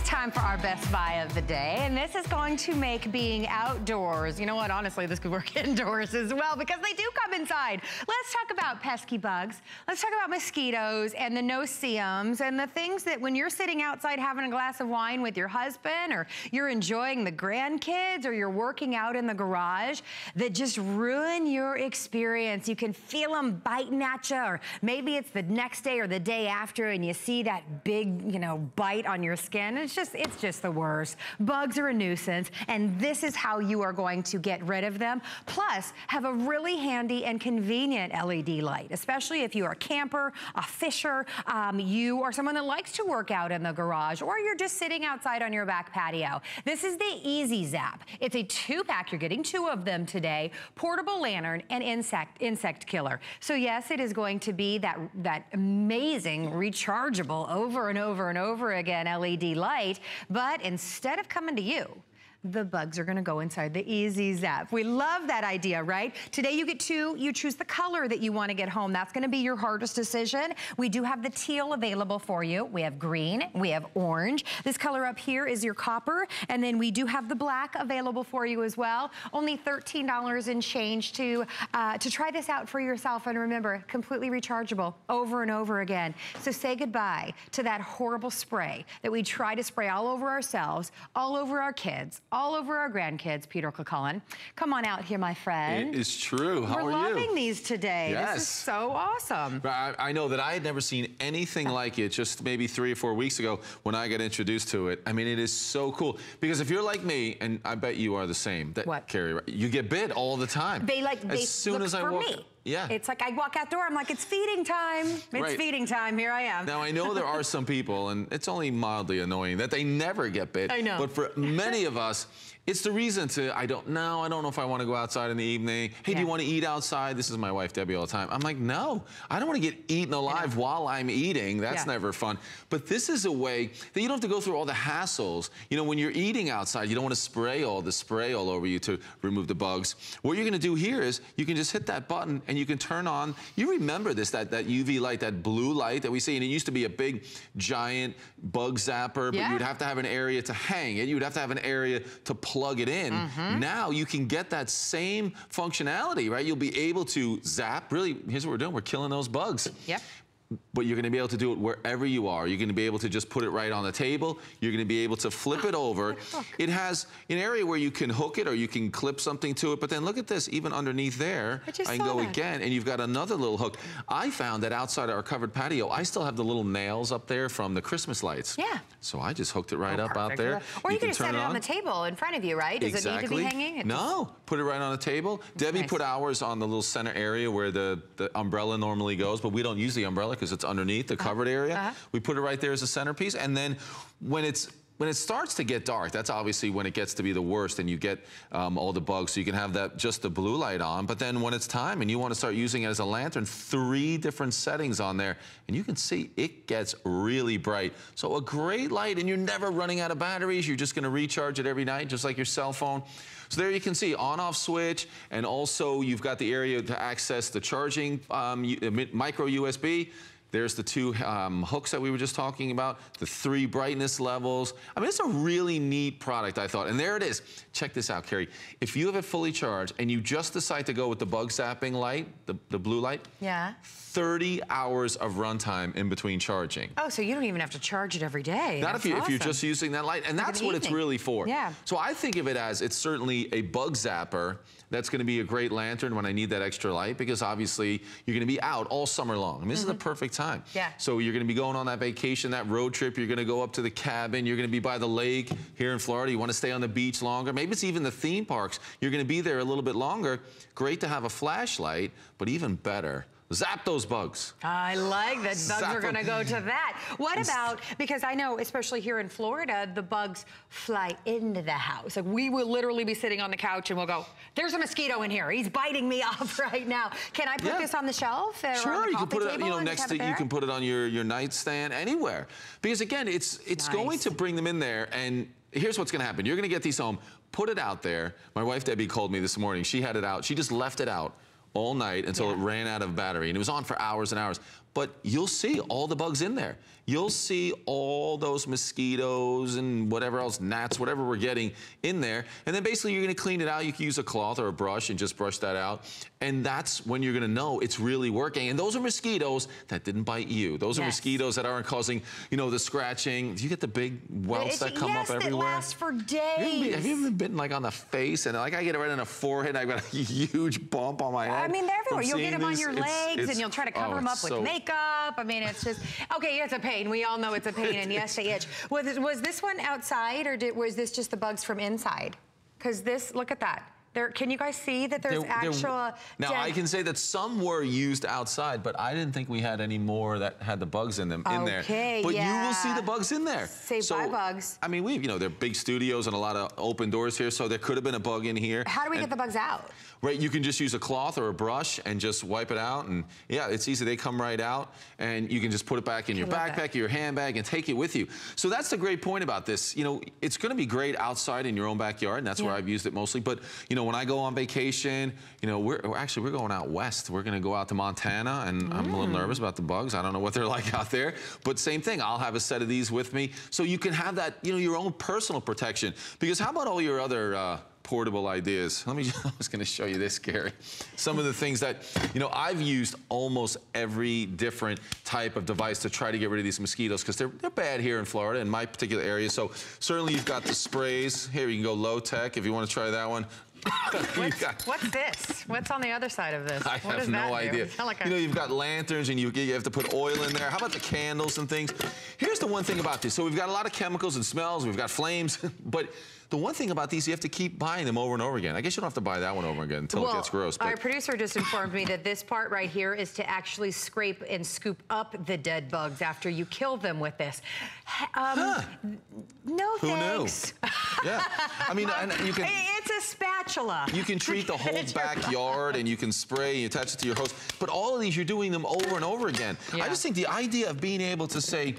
time for our best buy of the day, and this is going to make being outdoors. You know what? Honestly, this could work indoors as well because they do come inside. Let's talk about pesky bugs. Let's talk about mosquitoes and the no-see-ums and the things that when you're sitting outside having a glass of wine with your husband or you're enjoying the grandkids or you're working out in the garage that just ruin your experience. You can feel them biting at you, or maybe it's the next day or the day after and you see that big, you know, bite on your skin. It's just the worst. Bugs are a nuisance, and this is how you are going to get rid of them. Plus, have a really handy and convenient LED light, especially if you are a camper, a fisher, you are someone that likes to work out in the garage, or you're just sitting outside on your back patio. This is the EasyZap. It's a two-pack. You're getting two of them today. Portable lantern and insect killer. So yes, it is going to be that amazing rechargeable over and over and over again LED light, but instead of coming to you, the bugs are gonna go inside the EasyZap. We love that idea, right? Today you get two, you choose the color that you wanna get home. That's gonna be your hardest decision. We do have the teal available for you. We have green, we have orange. This color up here is your copper, and then we do have the black available for you as well. Only $13 and change to try this out for yourself, and remember, completely rechargeable over and over again. So say goodbye to that horrible spray that we try to spray all over ourselves, all over our kids, all over our grandkids. Peter Cucullin, come on out here, my friend. It is true. How are you? We're loving these today. Yes. This is so awesome. I know that I had never seen anything like it just maybe 3 or 4 weeks ago when I got introduced to it. I mean, it is so cool. Because if you're like me, and I bet you are the same, that, what? Carrie, right? You get bit all the time. As soon as I walk. Yeah. It's like I walk outdoor, I'm like, it's feeding time. It's feeding time, here I am. Now I know there are some people, and it's only mildly annoying, that they never get bit. I know. But for many of us, it's the reason to, I don't know if I want to go outside in the evening. Hey, do you want to eat outside? This is my wife, Debbie, all the time. I'm like, no, I don't want to get eaten alive while I'm eating. That's never fun. But this is a way that you don't have to go through all the hassles. You know, when you're eating outside, you don't want to spray all the spray all over you to remove the bugs. What you're going to do here is you can just hit that button and you can turn on, you remember this, that UV light, that blue light that we see, and it used to be a big, giant bug zapper, but you'd have to have an area to hang it. You'd have to have an area to plug it in. Now you can get that same functionality, right? You'll be able to zap. Really, here's what we're doing. We're killing those bugs. Yep. But you're gonna be able to do it wherever you are. You're gonna be able to just put it right on the table. You're gonna be able to flip it over. It has an area where you can hook it or you can clip something to it, but then look at this, even underneath there, I can go again, and you've got another little hook. I found that outside our covered patio, I still have the little nails up there from the Christmas lights. Yeah. So I just hooked it right up out there. Or you can just set it on the table in front of you, right? Does it need to be hanging? No, put it right on the table. Debbie put ours on the little center area where the umbrella normally goes, but we don't use the umbrella because it's underneath the covered area. We put it right there as a centerpiece, and then when it starts to get dark, that's obviously when it gets to be the worst and you get all the bugs, so you can have that, just the blue light on, but then when it's time and you want to start using it as a lantern, 3 different settings on there, and you can see it gets really bright. So a great light, and you're never running out of batteries. You're just going to recharge it every night, just like your cell phone. So there you can see on-off switch, and also you've got the area to access the charging micro USB. There's the 2 hooks that we were just talking about, the 3 brightness levels. I mean, it's a really neat product, I thought. And there it is. Check this out, Carrie. If you have it fully charged and you just decide to go with the bug zapping light, the blue light, 30 hours of runtime in between charging. Oh, so you don't even have to charge it every day. Not if you're just using that light. And that's what it's really for. Yeah. So I think of it as, it's certainly a bug zapper. That's going to be a great lantern when I need that extra light, because obviously you're going to be out all summer long. I mean, this is the perfect time. Yeah. So you're going to be going on that vacation, that road trip. You're going to go up to the cabin. You're going to be by the lake here in Florida. You want to stay on the beach longer. Maybe it's even the theme parks. You're going to be there a little bit longer. Great to have a flashlight, but even better, zap those bugs. I like that. Bugs are going to go to that. What about, because I know, especially here in Florida, the bugs fly into the house. Like, we will literally be sitting on the couch and we'll go, there's a mosquito in here. He's biting me off right now. Can I put this on the shelf? Sure, or on the you can put it, you know, next to, you can put it on your nightstand, anywhere. Because again, it's going to bring them in there, and here's what's going to happen. You're going to get these home, put it out there. My wife, Debbie, called me this morning. She had it out. She just left it out all night until it ran out of battery, and it was on for hours and hours. but you'll see all the bugs in there. You'll see all those mosquitoes and whatever else, gnats, whatever we're getting in there. And then basically you're gonna clean it out. You can use a cloth or a brush and just brush that out. And that's when you're gonna know it's really working. And those are mosquitoes that didn't bite you. Those are mosquitoes that aren't causing, you know, the scratching. Do you get the big welts that come up everywhere? It lasts for days. Have you ever been bitten like on the face? And like I get it right on the forehead, I've got a huge bump on my head. I mean, they're everywhere. You'll get them on your legs and you'll try to cover them up with makeup. I mean, it's just, okay, it's a pain. We all know it's a pain, and yes, they itch. Was this one outside, or was this just the bugs from inside? Because this, look at that. There, can you guys see that there's actual... Now, I can say that some were used outside, but I didn't think we had any more that had the bugs in them, in there. But you will see the bugs in there. Say bye, bugs. I mean, we, you know, they're big studios and a lot of open doors here, so there could have been a bug in here. How do we get the bugs out? Right, you can just use a cloth or a brush and just wipe it out, and yeah, it's easy. They come right out, and you can just put it back in your backpack, your handbag, and take it with you. So that's the great point about this. You know, it's going to be great outside in your own backyard, and that's where I've used it mostly. But you know, when I go on vacation, you know, we're going out west. We're going to go out to Montana, and I'm a little nervous about the bugs. I don't know what they're like out there, but same thing. I'll have a set of these with me, so you can have that, you know, your own personal protection. Because how about all your other portable ideas? I was going to show you this, Carrie. Some of the things that, you know, I've used almost every different type of device to try to get rid of these mosquitoes, because they're bad here in Florida, in my particular area. So certainly you've got the sprays. Here, you can go low tech if you want to try that one. What's this? What's on the other side of this? I have no idea. You know, you've got lanterns, and you have to put oil in there. How about the candles and things? Here's the one thing about this. So we've got a lot of chemicals and smells. We've got flames. But the one thing about these, you have to keep buying them over and over again. I guess you don't have to buy that one over again until it gets gross. But our producer just informed me that this part right here is to actually scrape and scoop up the dead bugs after you kill them with this. No thanks. Who knew? Yeah. I mean, and you can... It's a spatula. You can treat the whole backyard, and you can spray, you attach it to your hose. But all of these, you're doing them over and over again. Yeah. I just think the idea of being able to say,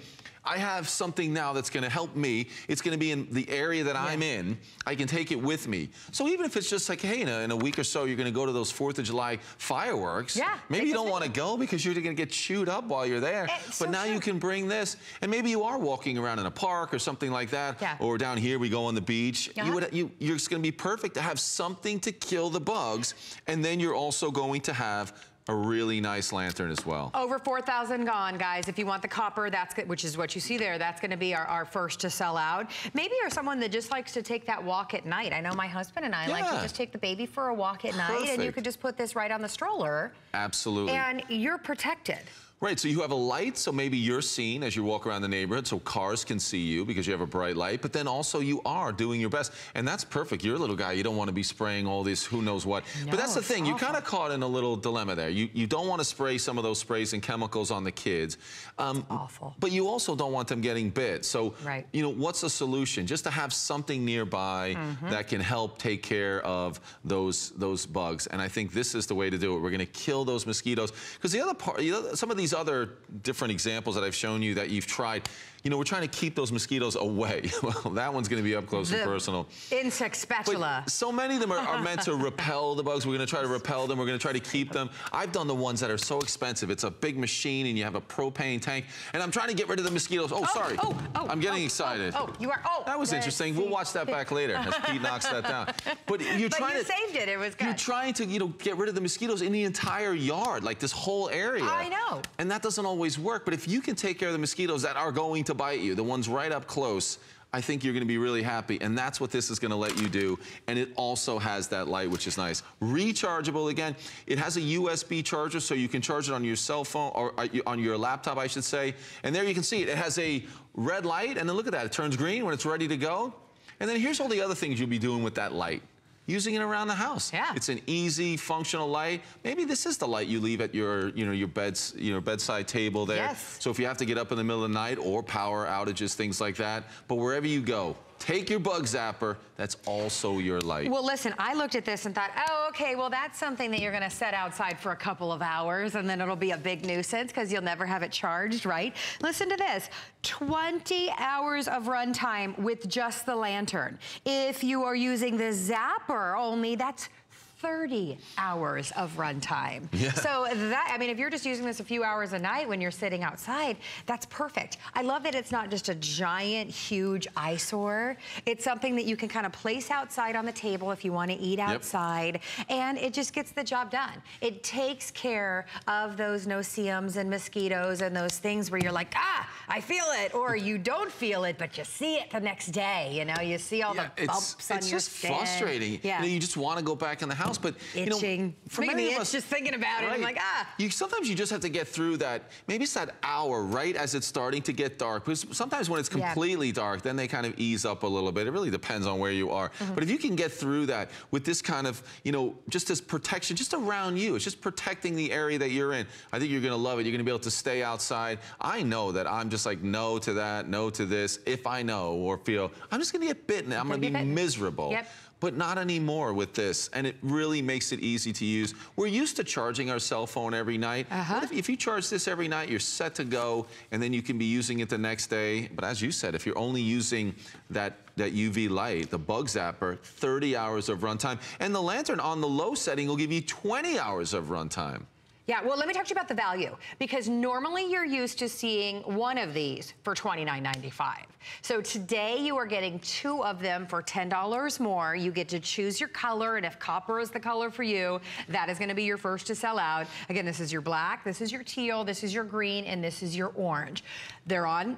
I have something now that's going to help me. It's going to be in the area that I'm in. I can take it with me. So even if it's just like, hey, in a week or so, you're going to go to those 4th of July fireworks. Yeah, maybe you don't want to go because you're going to get chewed up while you're there. But now you can bring this. And maybe you are walking around in a park or something like that. Yeah. Or down here, we go on the beach. You're just going to be perfect to have something to kill the bugs. And then you're also going to have a really nice lantern as well. Over 4,000 gone, guys. If you want the copper, that's good, which is what you see there, that's gonna be our first to sell out. Maybe you're someone that just likes to take that walk at night. I know my husband and I like to just take the baby for a walk at night, and you could just put this right on the stroller. Absolutely. And you're protected. Right, so you have a light, so maybe you're seen as you walk around the neighborhood, so cars can see you because you have a bright light, but then also you are doing your best, and that's perfect. You're a little guy, you don't want to be spraying all this who knows what. No, but that's the thing, you're kind of caught in a little dilemma there. You don't want to spray some of those sprays and chemicals on the kids. Awful. But you also don't want them getting bit, so you know, what's the solution? Just to have something nearby that can help take care of those bugs, and I think this is the way to do it. We're going to kill those mosquitoes, because the other part, you know, some of these other different examples that I've shown you that you've tried, you know, we're trying to keep those mosquitoes away. Well, that one's going to be up close and personal. Insect spatula. But so many of them are meant to repel the bugs. We're going to try to repel them. We're going to try to keep them. I've done the ones that are so expensive. It's a big machine, and you have a propane tank. And I'm trying to get rid of the mosquitoes. Oh, sorry. I'm getting excited. You are. That was interesting. We'll watch that back later as Pete knocks that down. But you're trying to... saved it. It was good. You're trying to, you know, get rid of the mosquitoes in the entire yard, like this whole area. I know. And that doesn't always work, but if you can take care of the mosquitoes that are going to bite you, the ones right up close, I think you're going to be really happy, and that's what this is going to let you do. And it also has that light, which is nice. Rechargeable again. It has a USB charger, so you can charge it on your cell phone, or on your laptop, I should say. And there you can see it. It has a red light, and then look at that. It turns green when it's ready to go. And then here's all the other things you'll be doing with that light. Using it around the house. Yeah. It's an easy, functional light. Maybe this is the light you leave at your, you know, your bedside table there. Yes. So if you have to get up in the middle of the night, or power outages, things like that, but wherever you go, take your bug zapper. That's also your light. Well, listen, I looked at this and thought, oh, okay, well, that's something that you're going to set outside for a couple of hours, and then it'll be a big nuisance because you'll never have it charged, right? Listen to this. 20 hours of runtime with just the lantern. If you are using the zapper only, that's 30 hours of runtime. Yeah. So that, I mean, if you're just using this a few hours a night when you're sitting outside, that's perfect. I love that it's not just a giant, huge eyesore. It's something that you can kind of place outside on the table if you want to eat outside. Yep. And it just gets the job done. It takes care of those no-see-ums and mosquitoes and those things where you're like, ah, I feel it, or you don't feel it, but you see it the next day, you know, you see all the bumps on your skin. It's just frustrating. Yeah. You know, you just want to go back in the house, but itching. You know, for many of us, just thinking about it, I'm like, ah. Sometimes you just have to get through that, maybe it's that hour right as it's starting to get dark, because sometimes when it's completely dark, then they kind of ease up a little bit. It really depends on where you are. Mm-hmm. But if you can get through that with this kind of, you know, just this protection, just around you, it's just protecting the area that you're in. I think you're going to love it. You're going to be able to stay outside. I know that I'm just like, no to that, no to this. If I know or feel, I'm just going to get bitten. I'm going to be miserable. Yep. But not anymore with this, and it really makes it easy to use. We're used to charging our cell phone every night. What if you charge this every night, you're set to go, and then you can be using it the next day. But as you said, if you're only using that UV light, the bug zapper, 30 hours of runtime, and the lantern on the low setting will give you 20 hours of runtime. Yeah, well, let me talk to you about the value, because normally you're used to seeing one of these for $29.95. So today you are getting two of them for $10 more. You get to choose your color, and if copper is the color for you, that is going to be your first to sell out. Again, this is your black, this is your teal, this is your green, and this is your orange. They're on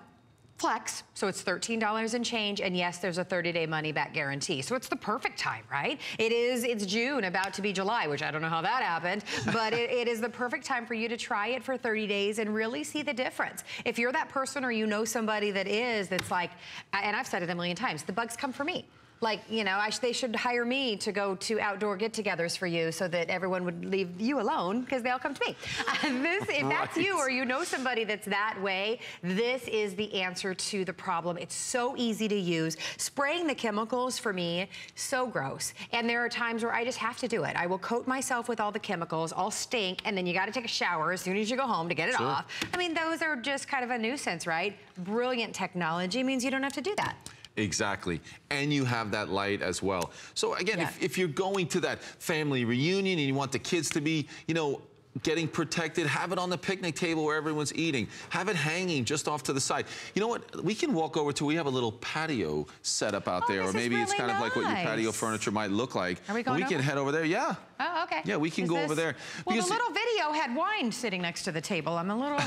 Flex, so it's $13 and change, and yes, there's a 30-day money-back guarantee. So it's the perfect time, right? It's June, about to be July, which I don't know how that happened, but it is the perfect time for you to try it for 30 days and really see the difference. If you're that person or you know somebody that's like, and I've said it a million times, the bugs come for me. Like, you know, they should hire me to go to outdoor get-togethers for you so that everyone would leave you alone because they all come to me. If that's you or you know somebody that's that way, this is the answer to the problem. It's so easy to use. Spraying the chemicals for me, so gross. And there are times where I just have to do it. I will coat myself with all the chemicals, I'll stink, and then you got to take a shower as soon as you go home to get it off. I mean, those are just kind of a nuisance, right? Brilliant technology means you don't have to do that. Exactly, and you have that light as well. So again, if you're going to that family reunion and you want the kids to be, you know, getting protected, have it on the picnic table where everyone's eating, have it hanging just off to the side. You know what, we can walk over to, we have a little patio set up out there, or maybe really it's kind of like what your patio furniture might look like. Are we going over? Can head over there, Oh, okay. Yeah, we can go over there. Well, the little video had wine sitting next to the table. I'm a little...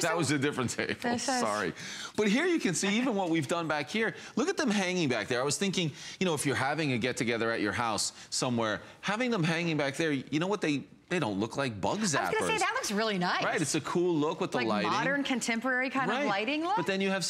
that was a different table, sorry. But here you can see even what we've done back here. Look at them hanging back there. I was thinking, you know, if you're having a get-together at your house somewhere, having them hanging back there, you know what they don't look like bug zappers. I was going to say, that looks really nice. Right, it's a cool look with the lighting. Like modern, contemporary kind of lighting look. But then you have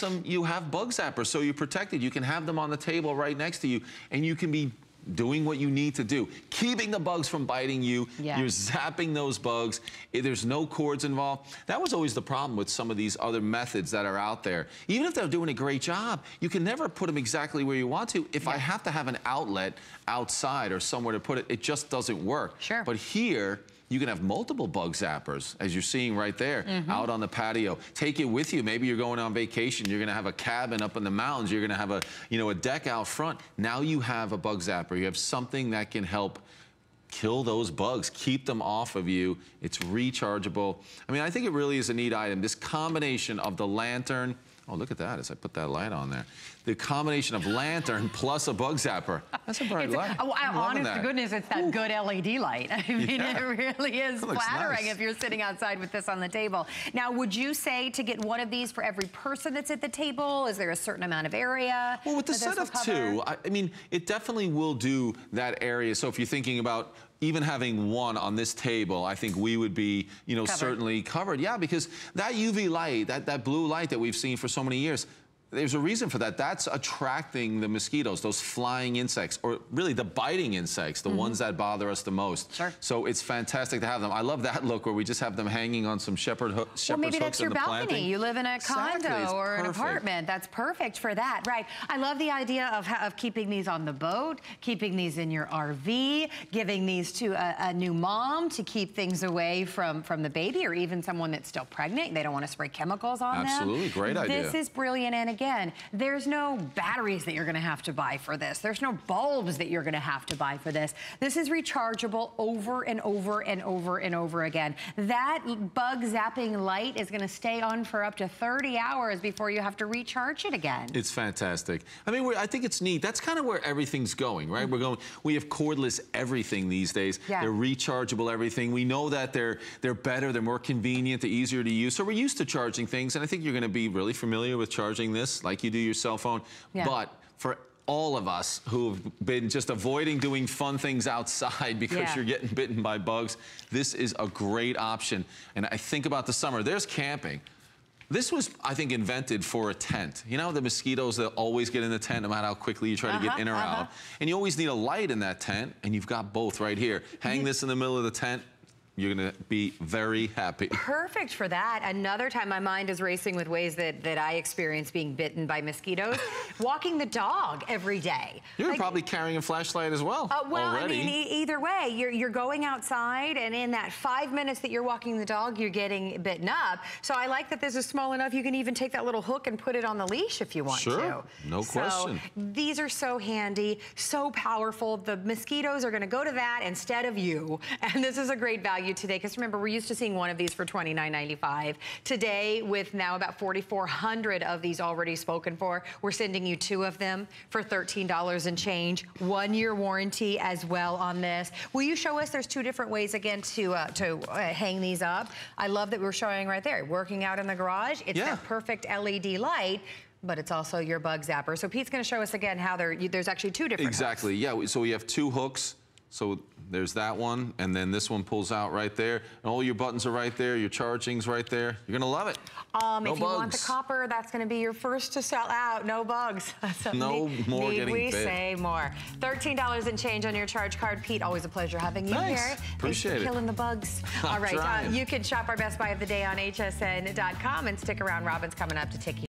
bug zappers, so you're protected. You can have them on the table right next to you, and you can be doing what you need to do, keeping the bugs from biting you. Yeah. You're zapping those bugs. There's no cords involved. That was always the problem with some of these other methods that are out there. Even if they're doing a great job, you can never put them exactly where you want to. If I have to have an outlet outside or somewhere to put it, it just doesn't work. Sure. But here, you can have multiple bug zappers, as you're seeing right there, out on the patio. Take it with you. Maybe you're going on vacation. You're going to have a cabin up in the mountains. You're going to have a deck out front. Now you have a bug zapper. You have something that can help kill those bugs, keep them off of you. It's rechargeable. I mean, I think it really is a neat item. This combination of the lantern. Oh, look at that as I put that light on there. The combination of lantern plus a bug zapper. That's a bright light. Oh, honest to goodness, it's that good LED light. I mean, it really is flattering if you're sitting outside with this on the table. Now, would you say to get one of these for every person that's at the table? Is there a certain amount of area? Well, with the set of two, I mean, it definitely will do that area. So if you're thinking about even having one on this table, I think we would be, you know, certainly covered. Yeah, because that UV light, that blue light that we've seen for so many years, there's a reason for that. That's attracting the mosquitoes, those flying insects, or really the biting insects, the ones that bother us the most. Sure. So it's fantastic to have them. I love that look where we just have them hanging on some shepherd's hooks. Well, maybe that's your balcony. You live in a condo or an apartment. That's perfect for that, right? I love the idea of keeping these on the boat, keeping these in your RV, giving these to a new mom to keep things away from the baby or even someone that's still pregnant. They don't want to spray chemicals on them. Absolutely, great idea. This is brilliant, and again, again, there's no batteries that you're gonna have to buy for this. There's no bulbs that you're gonna have to buy for this. This is rechargeable over and over and over and over again. That bug zapping light is gonna stay on for up to 30 hours before you have to recharge it again. It's fantastic. I mean, I think it's neat. That's kind of where everything's going, right? Mm-hmm. We have cordless everything these days. Yeah. They're rechargeable everything. We know that they're better, they're more convenient, they're easier to use. So we're used to charging things, and I think you're gonna be really familiar with charging this like you do your cell phone. Yeah. But for all of us who've been just avoiding doing fun things outside because you're getting bitten by bugs, this is a great option. And I think about the summer, there's camping. This was, I think, invented for a tent. You know, the mosquitoes that always get in the tent, no matter how quickly you try to get in or out. And you always need a light in that tent, and you've got both right here. Hang this in the middle of the tent. You're gonna be very happy. Perfect for that. Another time my mind is racing with ways that I experience being bitten by mosquitoes. Walking the dog every day. You're probably carrying a flashlight as well. Already. I mean, either way, you're going outside, and in that 5 minutes that you're walking the dog, you're getting bitten up. So I like that this is small enough. You can even take that little hook and put it on the leash if you want to. No question. These are so handy, so powerful. The mosquitoes are gonna go to that instead of you. And this is a great value today, because remember, we're used to seeing one of these for $29.95. Today, with now about 4,400 of these already spoken for, we're sending you 2 of them for $13 and change. 1-year warranty as well on this. Will you show us? There's 2 different ways again to hang these up. I love that we're showing right there. Working out in the garage, it's that perfect LED light. But it's also your bug zapper. So Pete's going to show us again how there's actually 2 different. Exactly. Hooks. Yeah. So we have 2 hooks. So there's that one, and then this one pulls out right there. And all your buttons are right there. Your charging's right there. You're gonna love it. If you want the copper, that's gonna be your first to sell out. No bugs. No more getting bit. Need we say more? $13 and change on your charge card. Pete, always a pleasure having you here. Appreciate it. Thanks for killing the bugs. All right, you can shop our Best Buy of the Day on hsn.com and stick around. Robin's coming up to take you.